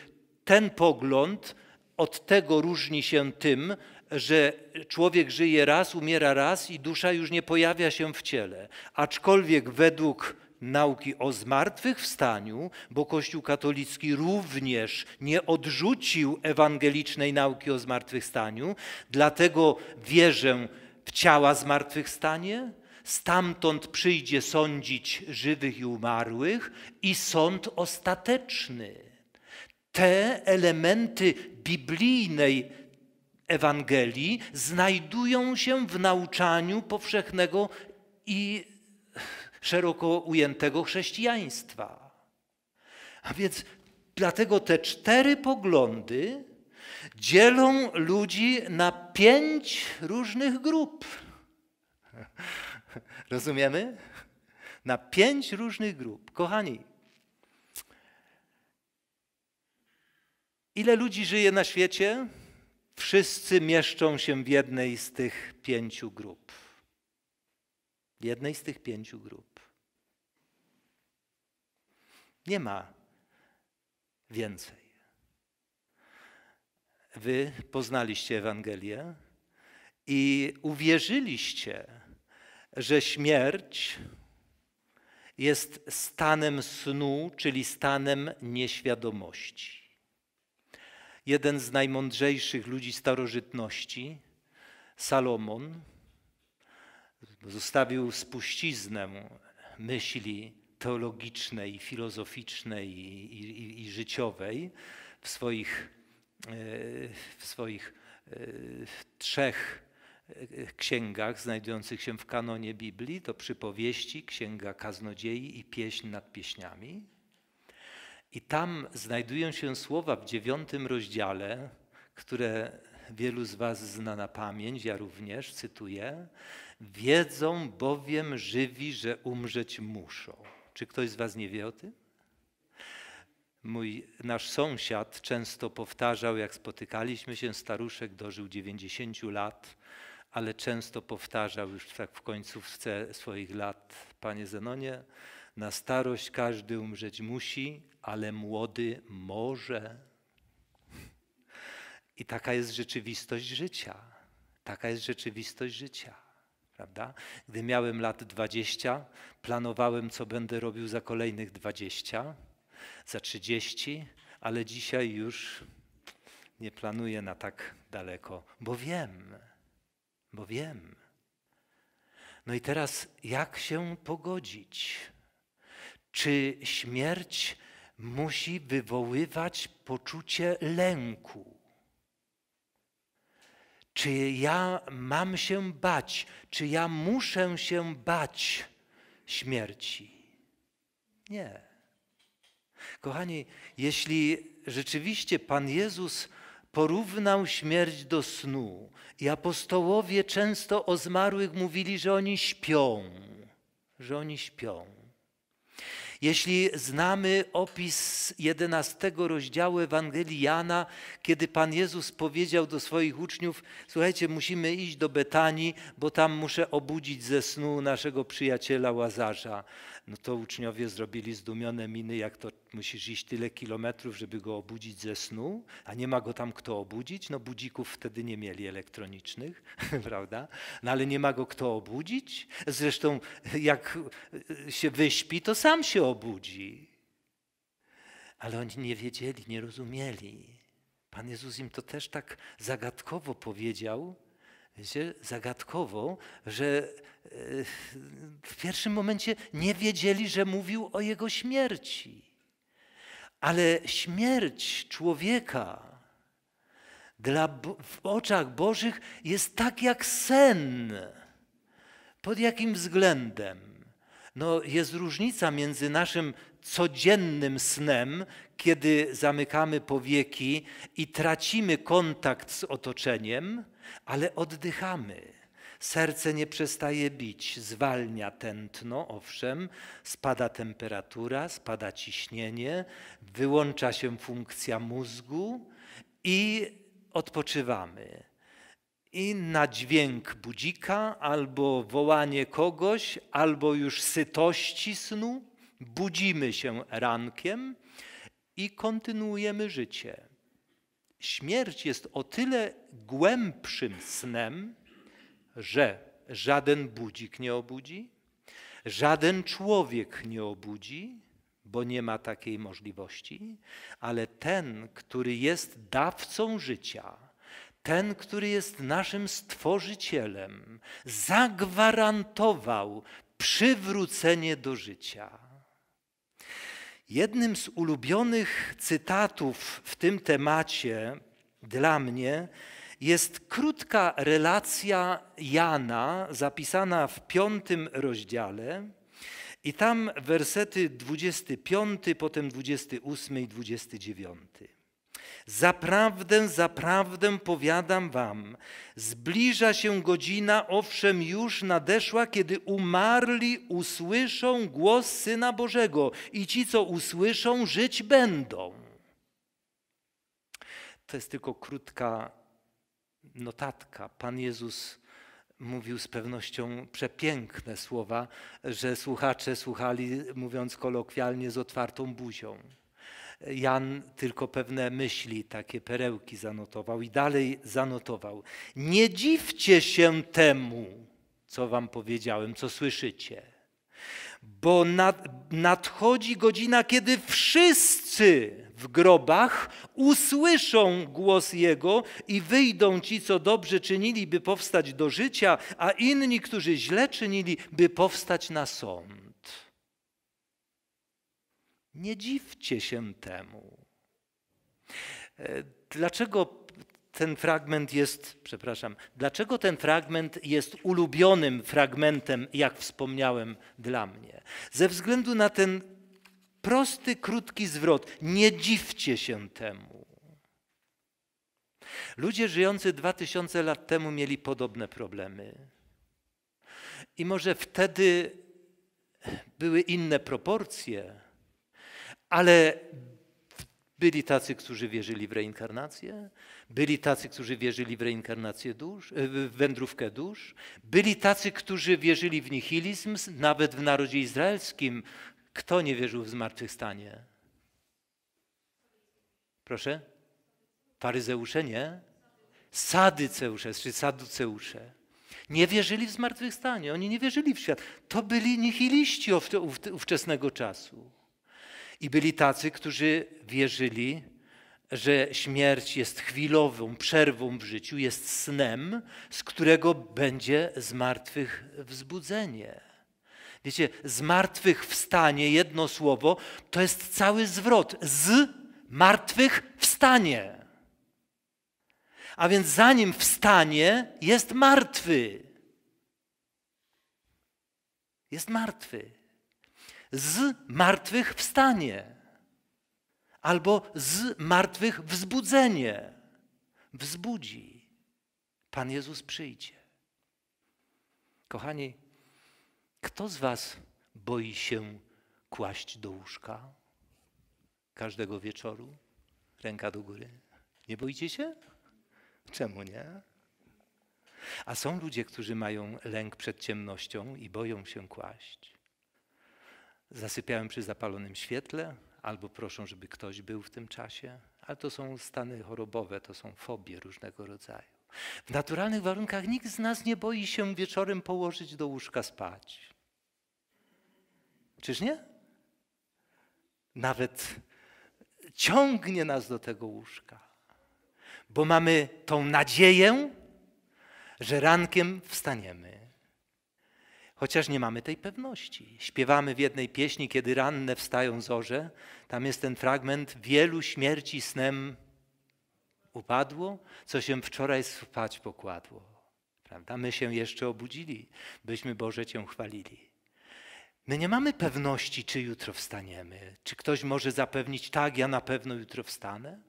ten pogląd od tego różni się tym, że człowiek żyje raz, umiera raz i dusza już nie pojawia się w ciele. Aczkolwiek według nauki o zmartwychwstaniu, bo Kościół katolicki również nie odrzucił ewangelicznej nauki o zmartwychwstaniu, dlatego wierzę w ciała zmartwychwstanie, stamtąd przyjdzie sądzić żywych i umarłych i sąd ostateczny. Te elementy biblijnej Ewangelii znajdują się w nauczaniu powszechnego i szeroko ujętego chrześcijaństwa. A więc dlatego te 4 poglądy dzielą ludzi na 5 różnych grup. Rozumiemy? Na 5 różnych grup. Kochani, ile ludzi żyje na świecie? Wszyscy mieszczą się w jednej z tych 5 grup. W jednej z tych 5 grup. Nie ma więcej. Wy poznaliście Ewangelię i uwierzyliście, że śmierć jest stanem snu, czyli stanem nieświadomości. Jeden z najmądrzejszych ludzi starożytności, Salomon, zostawił spuściznę myśli teologicznej, filozoficznej i życiowej w swoich trzech księgach znajdujących się w kanonie Biblii, to Przypowieści, Księga Kaznodziei i Pieśń nad Pieśniami. I tam znajdują się słowa w 9 rozdziale, które wielu z was zna na pamięć, ja również cytuję. Wiedzą bowiem żywi, że umrzeć muszą. Czy ktoś z was nie wie o tym? Nasz sąsiad często powtarzał, jak spotykaliśmy się, staruszek dożył 90 lat, ale często powtarzał już tak w końcówce swoich lat, panie Zenonie, na starość każdy umrzeć musi, ale młody może. I taka jest rzeczywistość życia. Taka jest rzeczywistość życia. Prawda? Gdy miałem lat 20, planowałem, co będę robił za kolejnych 20, za 30, ale dzisiaj już nie planuję na tak daleko, bo wiem. No i teraz jak się pogodzić? Czy śmierć musi wywoływać poczucie lęku? Czy ja mam się bać? Czy ja muszę się bać śmierci? Nie. Kochani, jeśli rzeczywiście Pan Jezus porównał śmierć do snu i apostołowie często o zmarłych mówili, że oni śpią, Jeśli znamy opis 11 rozdziału Ewangelii Jana, kiedy Pan Jezus powiedział do swoich uczniów, słuchajcie, musimy iść do Betanii, bo tam muszę obudzić ze snu naszego przyjaciela Łazarza. No to uczniowie zrobili zdumione miny, jak to musisz iść tyle kilometrów, żeby go obudzić ze snu, a nie ma go tam kto obudzić. No budzików wtedy nie mieli elektronicznych, prawda? No ale nie ma go kto obudzić. Zresztą jak się wyśpi, to sam się obudzi. Ale oni nie wiedzieli, nie rozumieli. Pan Jezus im to też tak zagadkowo powiedział, wiecie, zagadkowo, że w pierwszym momencie nie wiedzieli, że mówił o jego śmierci. Ale śmierć człowieka w oczach Bożych jest tak jak sen. Pod jakim względem? No, jest różnica między naszym codziennym snem, kiedy zamykamy powieki i tracimy kontakt z otoczeniem, ale oddychamy. Serce nie przestaje bić, zwalnia tętno, owszem, spada temperatura, spada ciśnienie, wyłącza się funkcja mózgu i odpoczywamy. I na dźwięk budzika, albo wołanie kogoś, albo już sytości snu, budzimy się rankiem i kontynuujemy życie. Śmierć jest o tyle głębszym snem, że żaden budzik nie obudzi, żaden człowiek nie obudzi, bo nie ma takiej możliwości, ale ten, który jest dawcą życia, ten, który jest naszym stworzycielem, zagwarantował przywrócenie do życia. Jednym z ulubionych cytatów w tym temacie dla mnie jest krótka relacja Jana zapisana w 5 rozdziale i tam wersety 25, potem 28 i 29. Zaprawdę, zaprawdę powiadam wam, zbliża się godzina, owszem już nadeszła, kiedy umarli usłyszą głos Syna Bożego i ci, co usłyszą, żyć będą. To jest tylko krótka notatka. Pan Jezus mówił z pewnością przepiękne słowa, że słuchacze słuchali, mówiąc kolokwialnie, z otwartą buzią. Jan tylko pewne myśli, takie perełki zanotował i dalej zanotował. Nie dziwcie się temu, co wam powiedziałem, co słyszycie, bo nadchodzi godzina, kiedy wszyscy w grobach, usłyszą głos Jego i wyjdą ci, co dobrze czynili, by powstać do życia, a inni, którzy źle czynili, by powstać na sąd. Nie dziwcie się temu. Dlaczego ten fragment jest ulubionym fragmentem, jak wspomniałem, dla mnie? Ze względu na ten prosty, krótki zwrot. Nie dziwcie się temu. Ludzie żyjący 2000 lat temu mieli podobne problemy. I może wtedy były inne proporcje, ale byli tacy, którzy wierzyli w reinkarnację, byli tacy, którzy wierzyli w reinkarnację dusz, w wędrówkę dusz, byli tacy, którzy wierzyli w nihilizm, nawet w narodzie izraelskim. Kto nie wierzył w zmartwychwstanie? Proszę? Faryzeusze, nie? Sadyceusze, czy saduceusze. Nie wierzyli w zmartwychwstanie, oni nie wierzyli w świat. To byli nihiliści ówczesnego czasu. I byli tacy, którzy wierzyli, że śmierć jest chwilową przerwą w życiu, jest snem, z którego będzie zmartwychwzbudzenie. Wiecie, zmartwychwstanie, jedno słowo, to jest cały zwrot. Z martwych wstanie. A więc zanim wstanie, jest martwy. Jest martwy. Z martwych wstanie. Albo z martwych wzbudzenie. Wzbudzi. Pan Jezus przyjdzie. Kochani, kto z was boi się kłaść do łóżka każdego wieczoru? Ręka do góry. Nie boicie się? Czemu nie? A są ludzie, którzy mają lęk przed ciemnością i boją się kłaść. Zasypiają przy zapalonym świetle albo proszą, żeby ktoś był w tym czasie. Ale to są stany chorobowe, to są fobie różnego rodzaju. W naturalnych warunkach nikt z nas nie boi się wieczorem położyć do łóżka spać. Czyż nie? Nawet ciągnie nas do tego łóżka, bo mamy tą nadzieję, że rankiem wstaniemy. Chociaż nie mamy tej pewności. Śpiewamy w jednej pieśni, kiedy ranne wstają zorze. Tam jest ten fragment, wielu śmierci snem upadło, co się wczoraj spać pokładło. Prawda? My się jeszcze obudzili, byśmy Boże Cię chwalili. My nie mamy pewności, czy jutro wstaniemy. Czy ktoś może zapewnić, tak, ja na pewno jutro wstanę?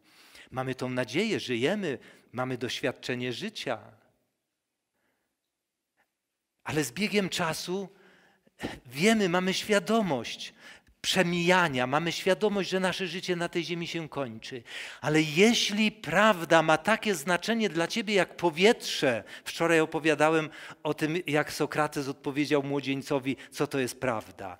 Mamy tą nadzieję, żyjemy, mamy doświadczenie życia. Ale z biegiem czasu wiemy, mamy świadomość przemijania, mamy świadomość, że nasze życie na tej ziemi się kończy. Ale jeśli prawda ma takie znaczenie dla ciebie jak powietrze, wczoraj opowiadałem o tym, jak Sokrates odpowiedział młodzieńcowi, co to jest prawda.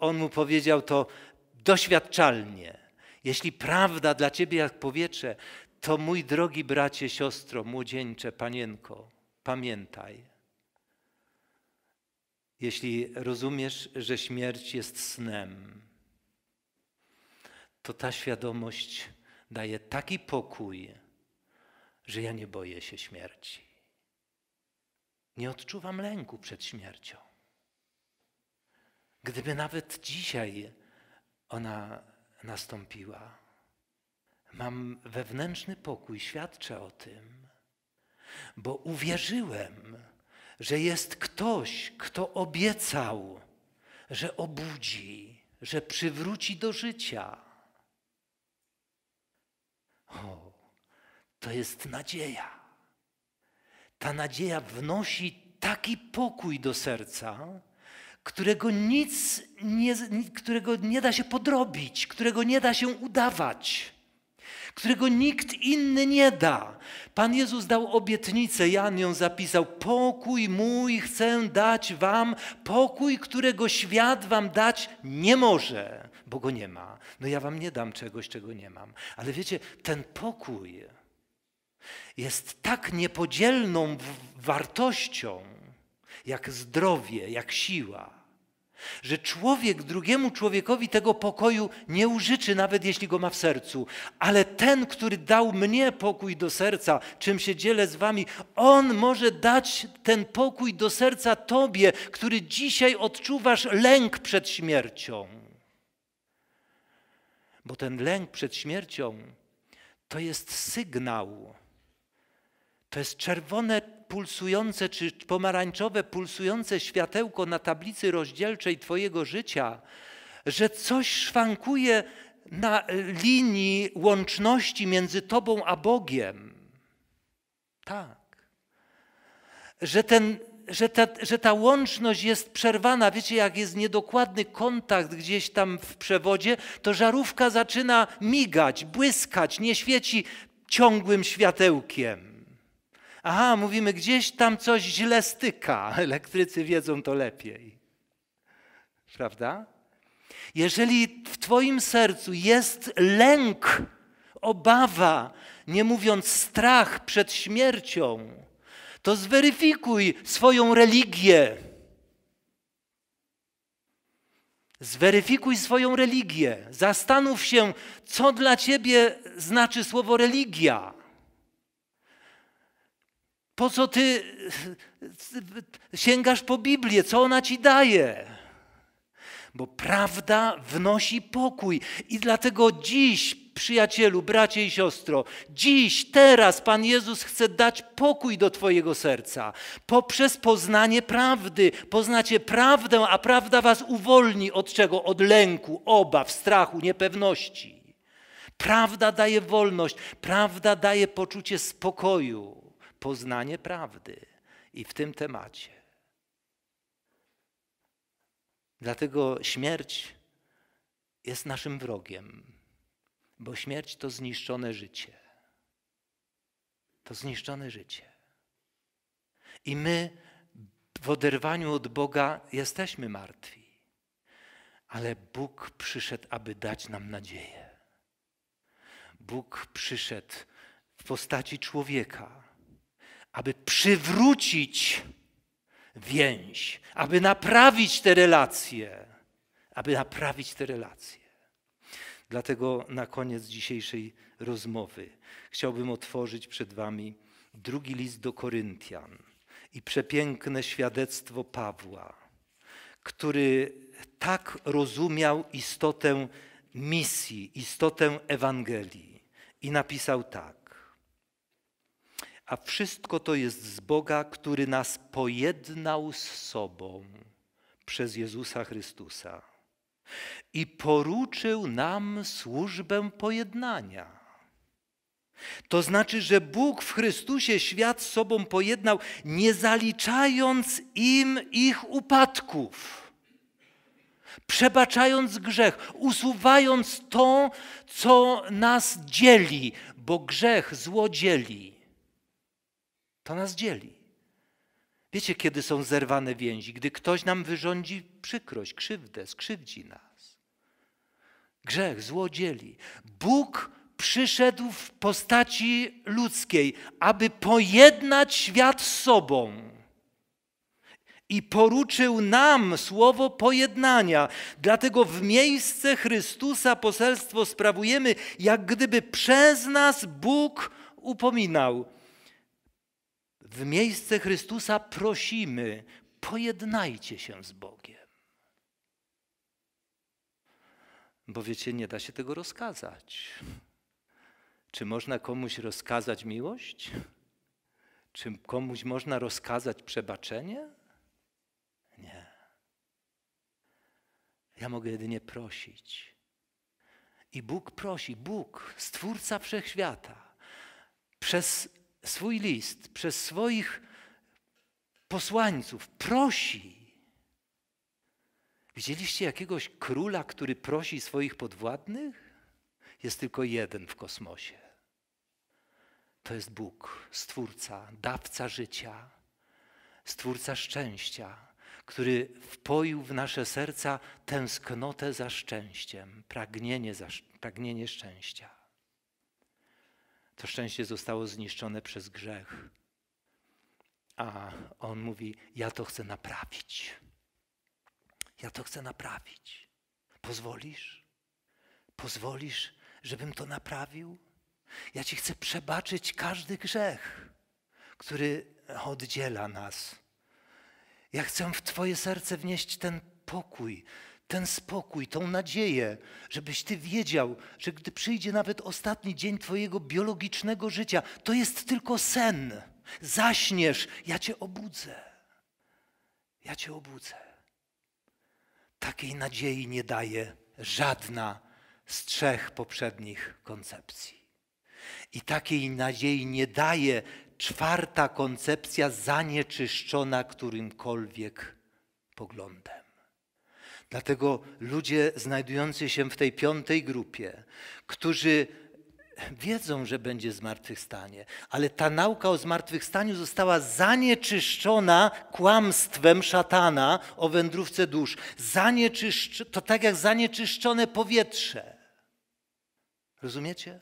On mu powiedział to doświadczalnie. Jeśli prawda dla ciebie jak powietrze, to mój drogi bracie, siostro, młodzieńcze, panienko, pamiętaj. Jeśli rozumiesz, że śmierć jest snem, to ta świadomość daje taki pokój, że ja nie boję się śmierci. Nie odczuwam lęku przed śmiercią. Gdyby nawet dzisiaj ona nastąpiła, mam wewnętrzny pokój, świadczę o tym, bo uwierzyłem, że jest ktoś, kto obiecał, że obudzi, że przywróci do życia. O, to jest nadzieja. Ta nadzieja wnosi taki pokój do serca, którego nie da się podrobić, którego nie da się udawać, którego nikt inny nie da. Pan Jezus dał obietnicę, Jan ją zapisał. Pokój mój chcę dać wam, pokój, którego świat wam dać nie może, bo go nie ma. No ja wam nie dam czegoś, czego nie mam. Ale wiecie, ten pokój jest tak niepodzielną wartością, jak zdrowie, jak siła. Że człowiek drugiemu człowiekowi tego pokoju nie użyczy, nawet jeśli go ma w sercu. Ale ten, który dał mnie pokój do serca, czym się dzielę z wami, on może dać ten pokój do serca tobie, który dzisiaj odczuwasz lęk przed śmiercią. Bo ten lęk przed śmiercią to jest sygnał. To jest czerwone pulsujące czy pomarańczowe pulsujące światełko na tablicy rozdzielczej twojego życia, że coś szwankuje na linii łączności między tobą a Bogiem. Tak. Że ta łączność jest przerwana. Wiecie, jak jest niedokładny kontakt gdzieś tam w przewodzie, to żarówka zaczyna migać, błyskać, nie świeci ciągłym światełkiem. Aha, mówimy, gdzieś tam coś źle styka. Elektrycy wiedzą to lepiej. Prawda? Jeżeli w twoim sercu jest lęk, obawa, nie mówiąc strach przed śmiercią, to zweryfikuj swoją religię. Zweryfikuj swoją religię. Zastanów się, co dla ciebie znaczy słowo religia. Po co ty sięgasz po Biblię? Co ona ci daje? Bo prawda wnosi pokój. I dlatego dziś, przyjacielu, bracie i siostro, dziś, teraz Pan Jezus chce dać pokój do twojego serca. Poprzez poznanie prawdy. Poznacie prawdę, a prawda was uwolni od czego? Od lęku, obaw, strachu, niepewności. Prawda daje wolność. Prawda daje poczucie spokoju. Poznanie prawdy i w tym temacie. Dlatego śmierć jest naszym wrogiem, bo śmierć to zniszczone życie. To zniszczone życie. I my w oderwaniu od Boga jesteśmy martwi, ale Bóg przyszedł, aby dać nam nadzieję. Bóg przyszedł w postaci człowieka, aby przywrócić więź, aby naprawić te relacje, Dlatego na koniec dzisiejszej rozmowy chciałbym otworzyć przed wami drugi list do Koryntian i przepiękne świadectwo Pawła, który tak rozumiał istotę misji, istotę Ewangelii i napisał tak. A wszystko to jest z Boga, który nas pojednał z sobą przez Jezusa Chrystusa i poruczył nam służbę pojednania. To znaczy, że Bóg w Chrystusie świat z sobą pojednał, nie zaliczając im ich upadków. Przebaczając grzech, usuwając to, co nas dzieli, bo grzech zło dzieli. To nas dzieli. Wiecie, kiedy są zerwane więzi? Gdy ktoś nam wyrządzi przykrość, krzywdę, skrzywdzi nas. Grzech, zło dzieli. Bóg przyszedł w postaci ludzkiej, aby pojednać świat z sobą. I poruczył nam słowo pojednania. Dlatego w miejsce Chrystusa poselstwo sprawujemy, jak gdyby przez nas Bóg upominał. W miejsce Chrystusa prosimy, pojednajcie się z Bogiem. Bo wiecie, nie da się tego rozkazać. Czy można komuś rozkazać miłość? Czy komuś można rozkazać przebaczenie? Nie. Ja mogę jedynie prosić. I Bóg prosi, Bóg, Stwórca Wszechświata, przez swój list, przez swoich posłańców prosi. Widzieliście jakiegoś króla, który prosi swoich podwładnych? Jest tylko jeden w kosmosie. To jest Bóg, Stwórca, dawca życia, Stwórca szczęścia, który wpoił w nasze serca tęsknotę za szczęściem, pragnienie szczęścia. To szczęście zostało zniszczone przez grzech. A on mówi, ja to chcę naprawić. Ja to chcę naprawić. Pozwolisz? Pozwolisz, żebym to naprawił? Ja Ci chcę przebaczyć każdy grzech, który oddziela nas. Ja chcę w Twoje serce wnieść ten spokój, tą nadzieję, żebyś Ty wiedział, że gdy przyjdzie nawet ostatni dzień Twojego biologicznego życia, to jest tylko sen. Zaśniesz, ja Cię obudzę. Ja Cię obudzę. Takiej nadziei nie daje żadna z trzech poprzednich koncepcji. I takiej nadziei nie daje czwarta koncepcja zanieczyszczona którymkolwiek poglądem. Dlatego ludzie znajdujący się w tej piątej grupie, którzy wiedzą, że będzie zmartwychwstanie, ale ta nauka o zmartwychwstaniu została zanieczyszczona kłamstwem szatana o wędrówce dusz. To tak jak zanieczyszczone powietrze. Rozumiecie?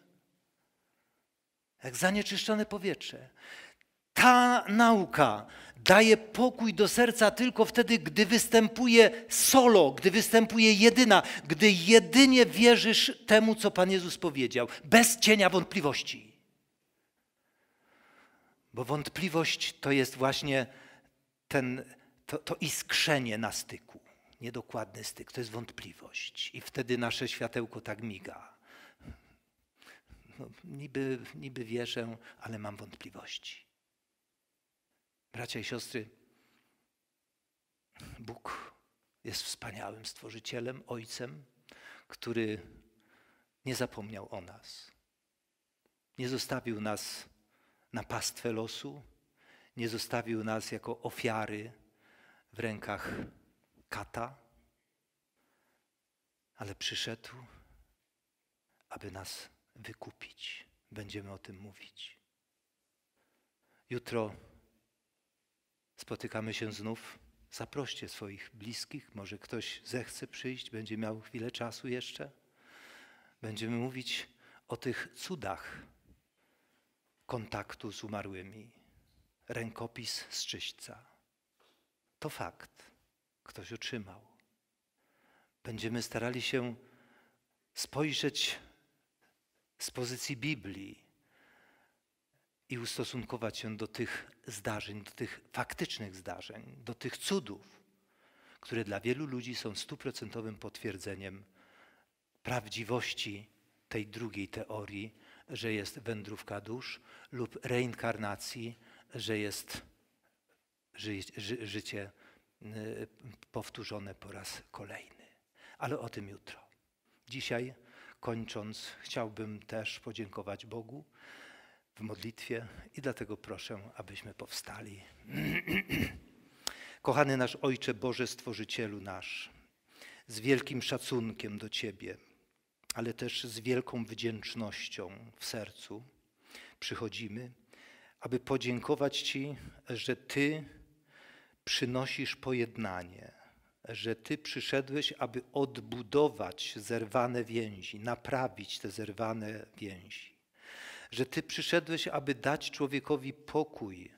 Jak zanieczyszczone powietrze. Ta nauka daje pokój do serca tylko wtedy, gdy występuje solo, gdy występuje jedyna, gdy jedynie wierzysz temu, co Pan Jezus powiedział, bez cienia wątpliwości. Bo wątpliwość to jest właśnie to iskrzenie na styku, niedokładny styk, to jest wątpliwość. I wtedy nasze światełko tak miga. No, niby wierzę, ale mam wątpliwości. Bracia i siostry, Bóg jest wspaniałym Stworzycielem, Ojcem, który nie zapomniał o nas. Nie zostawił nas na pastwę losu, nie zostawił nas jako ofiary w rękach kata, ale przyszedł, aby nas wykupić. Będziemy o tym mówić. Jutro spotykamy się znów. Zaproście swoich bliskich. Może ktoś zechce przyjść, będzie miał chwilę czasu jeszcze. Będziemy mówić o tych cudach kontaktu z umarłymi. Rękopis z Czyśćca. To fakt. Ktoś otrzymał. Będziemy starali się spojrzeć z pozycji Biblii i ustosunkować się do tych zdarzeń, do tych faktycznych zdarzeń, do tych cudów, które dla wielu ludzi są 100% potwierdzeniem prawdziwości tej drugiej teorii, że jest wędrówka dusz lub reinkarnacji, że jest życie powtórzone po raz kolejny. Ale o tym jutro. Dzisiaj, kończąc, chciałbym też podziękować Bogu w modlitwie i dlatego proszę, abyśmy powstali. Kochany nasz Ojcze Boże, Stworzycielu nasz, z wielkim szacunkiem do Ciebie, ale też z wielką wdzięcznością w sercu przychodzimy, aby podziękować Ci, że Ty przynosisz pojednanie, że Ty przyszedłeś, aby odbudować zerwane więzi, naprawić te zerwane więzi. Że Ty przyszedłeś, aby dać człowiekowi pokój,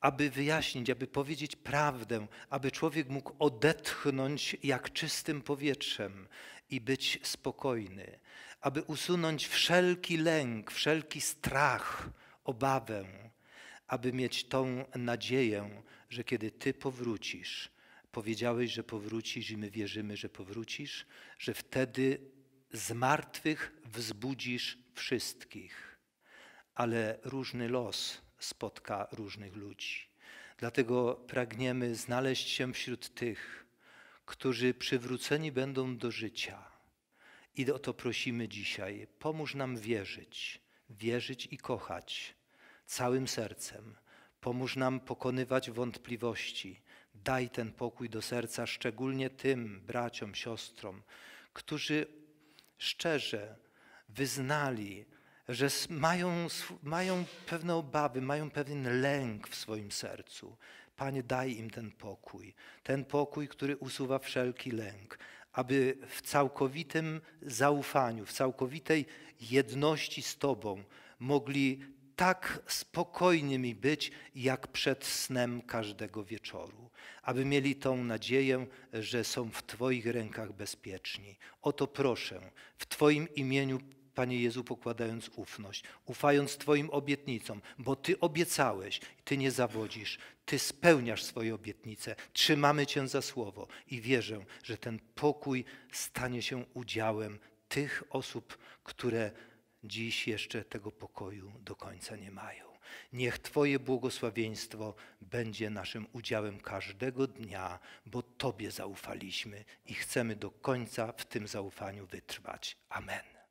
aby wyjaśnić, aby powiedzieć prawdę, aby człowiek mógł odetchnąć jak czystym powietrzem i być spokojny, aby usunąć wszelki lęk, wszelki strach, obawę, aby mieć tą nadzieję, że kiedy Ty powrócisz, powiedziałeś, że powrócisz i my wierzymy, że powrócisz, że wtedy z martwych wzbudzisz wszystkich. Ale różny los spotka różnych ludzi. Dlatego pragniemy znaleźć się wśród tych, którzy przywróceni będą do życia. I o to prosimy dzisiaj. Pomóż nam wierzyć, wierzyć i kochać całym sercem. Pomóż nam pokonywać wątpliwości. Daj ten pokój do serca, szczególnie tym braciom, siostrom, którzy szczerze wyznali, że mają pewne obawy, mają pewien lęk w swoim sercu. Panie, daj im ten pokój, który usuwa wszelki lęk, aby w całkowitym zaufaniu, w całkowitej jedności z Tobą mogli tak spokojnymi być, jak przed snem każdego wieczoru. aby mieli tą nadzieję, że są w Twoich rękach bezpieczni. O to proszę, w Twoim imieniu, Panie Jezu, pokładając ufność, ufając Twoim obietnicom, bo Ty obiecałeś, Ty nie zawodzisz, Ty spełniasz swoje obietnice, trzymamy Cię za słowo i wierzę, że ten pokój stanie się udziałem tych osób, które dziś jeszcze tego pokoju do końca nie mają. Niech Twoje błogosławieństwo będzie naszym udziałem każdego dnia, bo Tobie zaufaliśmy i chcemy do końca w tym zaufaniu wytrwać. Amen.